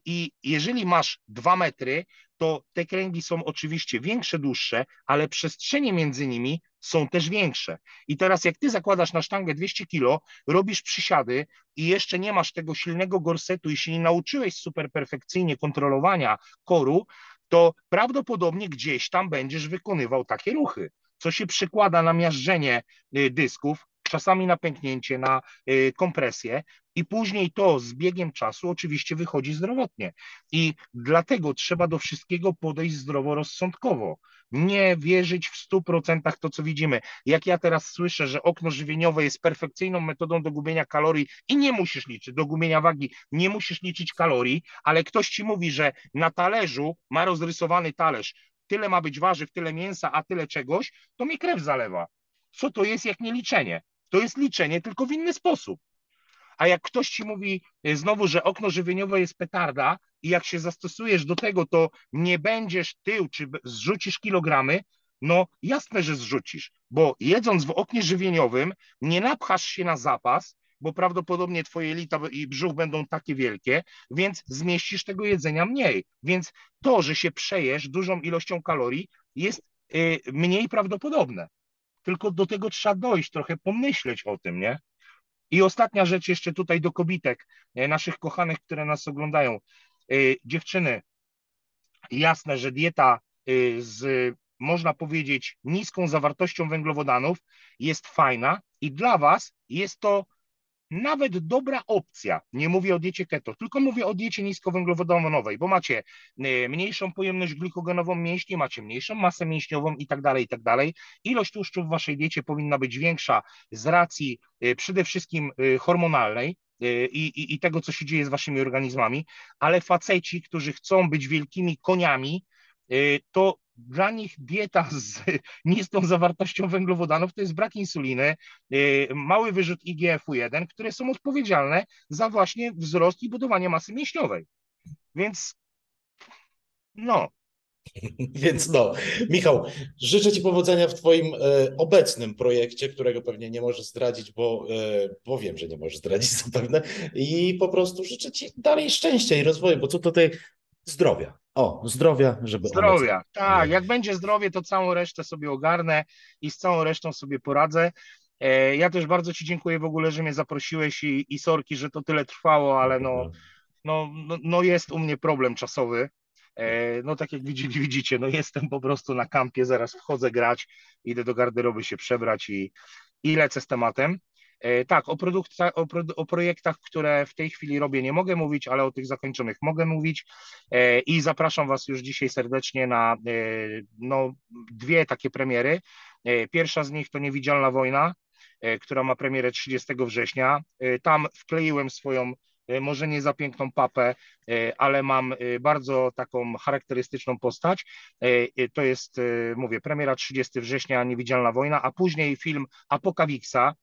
I jeżeli masz 2 metry, to te kręgi są oczywiście większe, dłuższe, ale przestrzenie między nimi są też większe. I teraz jak ty zakładasz na sztangę 200 kg, robisz przysiady i jeszcze nie masz tego silnego gorsetu i się nie nauczyłeś super perfekcyjnie kontrolowania koru, to prawdopodobnie gdzieś tam będziesz wykonywał takie ruchy, co się przekłada na miażdżenie dysków, czasami na pęknięcie, na kompresję i później to z biegiem czasu oczywiście wychodzi zdrowotnie. I dlatego trzeba do wszystkiego podejść zdroworozsądkowo. Nie wierzyć w 100% to, co widzimy. Jak ja teraz słyszę, że okno żywieniowe jest perfekcyjną metodą do gubienia kalorii i nie musisz liczyć, do gubienia wagi nie musisz liczyć kalorii, ale ktoś ci mówi, że na talerzu ma rozrysowany talerz, tyle ma być warzyw, tyle mięsa, a tyle czegoś, to mi krew zalewa. Co to jest jak nie liczenie? To jest liczenie, tylko w inny sposób. A jak ktoś ci mówi znowu, że okno żywieniowe jest petarda i jak się zastosujesz do tego, to nie będziesz tył, czy zrzucisz kilogramy, no jasne, że zrzucisz, bo jedząc w oknie żywieniowym nie napchasz się na zapas, bo prawdopodobnie twoje jelita i brzuch będą takie wielkie, więc zmieścisz tego jedzenia mniej. Więc to, że się przejesz dużą ilością kalorii jest mniej prawdopodobne. Tylko do tego trzeba dojść, trochę pomyśleć o tym, nie? I ostatnia rzecz jeszcze tutaj do kobitek, naszych kochanych, które nas oglądają. Dziewczyny, jasne, że dieta z, można powiedzieć, niską zawartością węglowodanów jest fajna i dla was jest to nawet dobra opcja. Nie mówię o diecie keto, tylko mówię o diecie niskowęglowodanowej, bo macie mniejszą pojemność glikogenową mięśni, macie mniejszą masę mięśniową i tak dalej, i tak dalej. Ilość tłuszczu w waszej diecie powinna być większa z racji przede wszystkim hormonalnej i tego, co się dzieje z waszymi organizmami, ale faceci, którzy chcą być wielkimi koniami, to dla nich dieta z niską zawartością węglowodanów to jest brak insuliny, mały wyrzut IGF-1, które są odpowiedzialne za właśnie wzrost i budowanie masy mięśniowej. Więc no. Michał, życzę ci powodzenia w twoim obecnym projekcie, którego pewnie nie możesz zdradzić, bo wiem, że nie możesz zdradzić zapewne i po prostu życzę ci dalej szczęścia i rozwoju, bo co tutaj... Zdrowia. O, zdrowia, żeby... Zdrowia, obecnie. Tak. Jak będzie zdrowie, to całą resztę sobie ogarnę i z całą resztą sobie poradzę. Ja też bardzo ci dziękuję w ogóle, że mnie zaprosiłeś i sorki, że to tyle trwało, ale no jest u mnie problem czasowy. No tak jak widzicie, no jestem po prostu na kampie, zaraz wchodzę grać, idę do garderoby się przebrać i lecę z tematem. Tak, o projektach, które w tej chwili robię, nie mogę mówić, ale o tych zakończonych mogę mówić i zapraszam was już dzisiaj serdecznie na dwie takie premiery. Pierwsza z nich to Niewidzialna Wojna, która ma premierę 30 września. Tam wkleiłem swoją może nie za piękną papę, ale mam bardzo taką charakterystyczną postać. To jest, mówię, premiera 30 września, Niewidzialna Wojna, a później film Apokawiksa,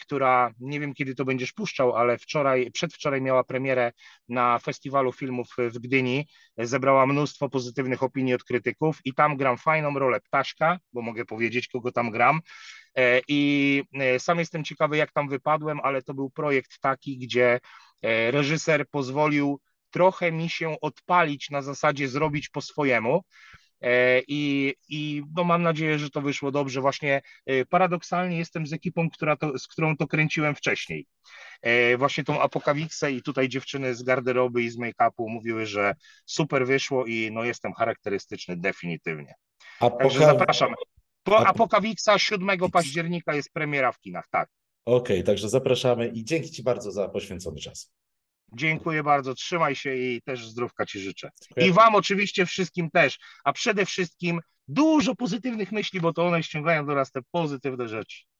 która, nie wiem kiedy to będziesz puszczał, ale wczoraj, przedwczoraj miała premierę na Festiwalu Filmów w Gdyni, zebrała mnóstwo pozytywnych opinii od krytyków i tam gram fajną rolę Ptaszka, bo mogę powiedzieć, kogo tam gram. I sam jestem ciekawy, jak tam wypadłem, ale to był projekt taki, gdzie reżyser pozwolił trochę mi się odpalić, na zasadzie zrobić po swojemu. I no mam nadzieję, że to wyszło dobrze. Właśnie paradoksalnie jestem z ekipą, z którą to kręciłem wcześniej. Właśnie tą Apokawiksę i tutaj dziewczyny z garderoby i z make-upu mówiły, że super wyszło i no jestem charakterystyczny definitywnie. Także zapraszam. Apokawiksa 7 października jest premiera w kinach, tak. Okej, także zapraszamy i dzięki Ci bardzo za poświęcony czas. Dziękuję bardzo, trzymaj się i też zdrówka Ci życzę. I Wam oczywiście wszystkim też, a przede wszystkim dużo pozytywnych myśli, bo to one ściągają do nas te pozytywne rzeczy.